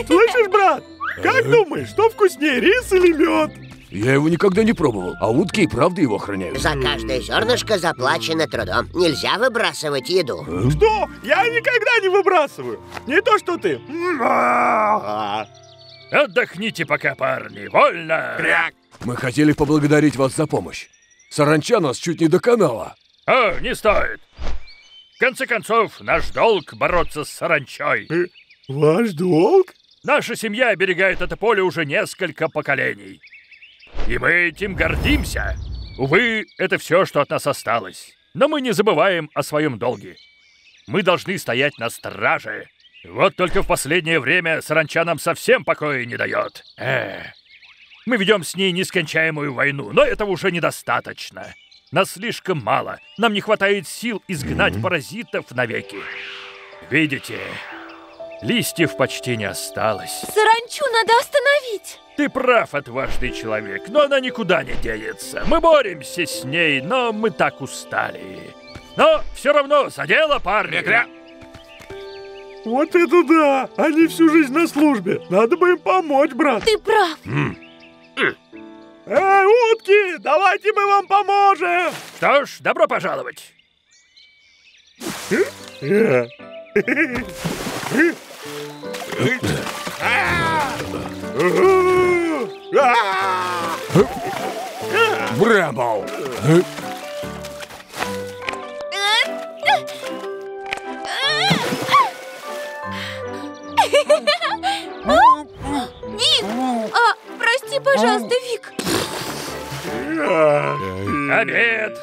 Слышишь, брат, как думаешь, что вкуснее, рис или мед? Я его никогда не пробовал, а утки и правда его охраняют. За каждое зернышко заплачено трудом. Нельзя выбрасывать еду. Что? Я никогда не выбрасываю. Не то, что ты. Отдохните пока, парни. Вольно! Кряк. Мы хотели поблагодарить вас за помощь. Саранча нас чуть не доконала. О, не стоит. В конце концов, наш долг бороться с саранчой. Э, ваш долг? Наша семья оберегает это поле уже несколько поколений. И мы этим гордимся. Увы, это все, что от нас осталось. Но мы не забываем о своем долге. Мы должны стоять на страже. Вот только в последнее время саранча нам совсем покоя не дает. Э. Мы ведем с ней нескончаемую войну, но этого уже недостаточно. Нас слишком мало. Нам не хватает сил изгнать паразитов навеки. Видите, листьев почти не осталось. Саранчу надо остановить! Ты прав, отважный человек, но она никуда не денется. Мы боремся с ней, но мы так устали. Но все равно за дело, парни. Кря... Вот это да! Они всю жизнь на службе. Надо бы им помочь, брат. Ты прав. М. Эй, утки, давайте мы вам поможем. Что ж, добро пожаловать. Брамбл! Ник! А, прости, пожалуйста, Вик. Обед!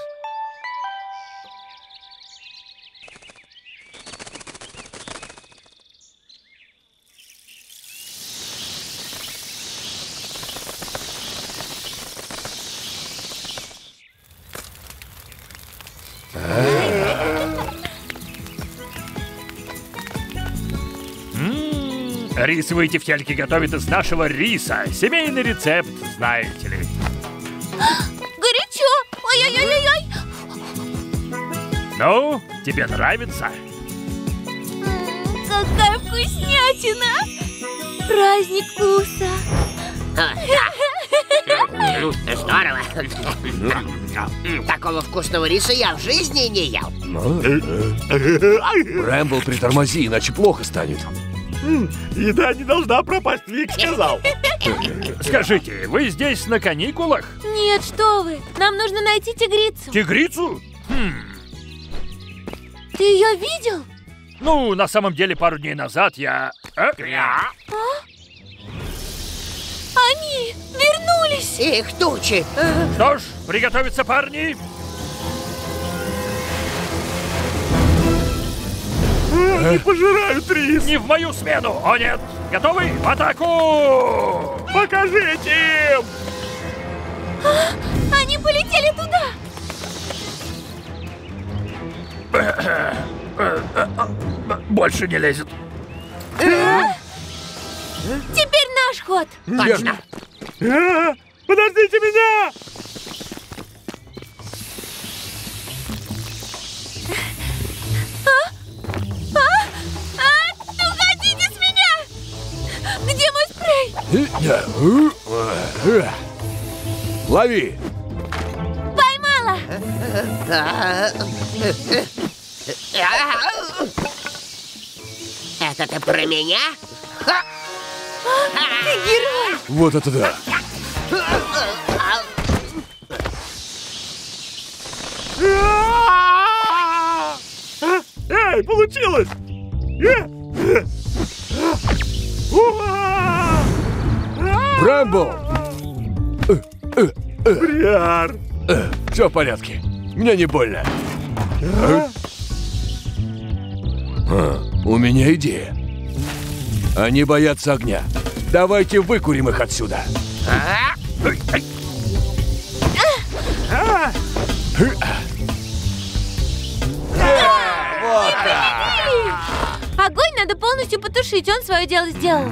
Рисовые тефтельки готовят из нашего риса. Семейный рецепт, знаете ли. Горячо! Ой-ой-ой-ой-ой! Ну, тебе нравится? М-м, какая вкуснятина! Праздник вкуса! Здорово! Такого вкусного риса я в жизни не ел. Брамбл, притормози, иначе плохо станет. Еда не должна пропасть, Вик сказал. Скажите, вы здесь на каникулах? Нет, что вы. Нам нужно найти тигрицу. Тигрицу? Хм. Ты ее видел? Ну, на самом деле, пару дней назад я... А? А? Они вернулись. Их тучи. Что ж, приготовиться, парни. Они пожирают рис! Не в мою смену! О, нет! Готовы? В атаку! Покажите им! А, они полетели туда! Больше не лезет. А? Теперь наш ход! Точно! А, подождите меня! Где мой спрей? Лови! Поймала! Это ты про меня? А, ты герой! Вот это да! Эй, получилось! Брамбл! Бриар! Все в порядке. Мне не больно. А? А, у меня идея. Они боятся огня. Давайте выкурим их отсюда. Огонь надо полностью потушить, он свое дело сделал.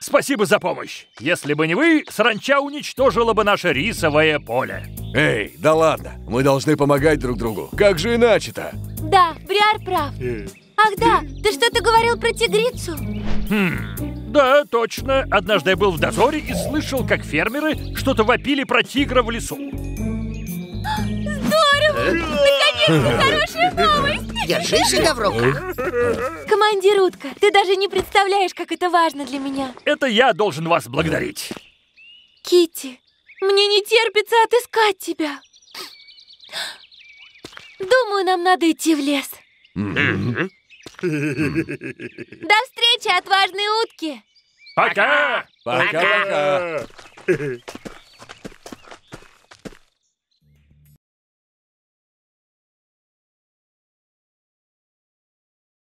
Спасибо за помощь. Если бы не вы, саранча уничтожила бы наше рисовое поле. Эй, да ладно, мы должны помогать друг другу. Как же иначе-то? Да, Бриар прав. Ах да, ты что-то говорил про тигрицу? Хм, да, точно. Однажды я был в дозоре и слышал, как фермеры что-то вопили про тигра в лесу. Здорово! Наконец-то хорошая новость! Держи себя в руках. Командир Утка, ты даже не представляешь, как это важно для меня. Это я должен вас благодарить. Китти, мне не терпится отыскать тебя. Думаю, нам надо идти в лес. Mm-hmm. До встречи, отважные утки! Пока! Пока-пока!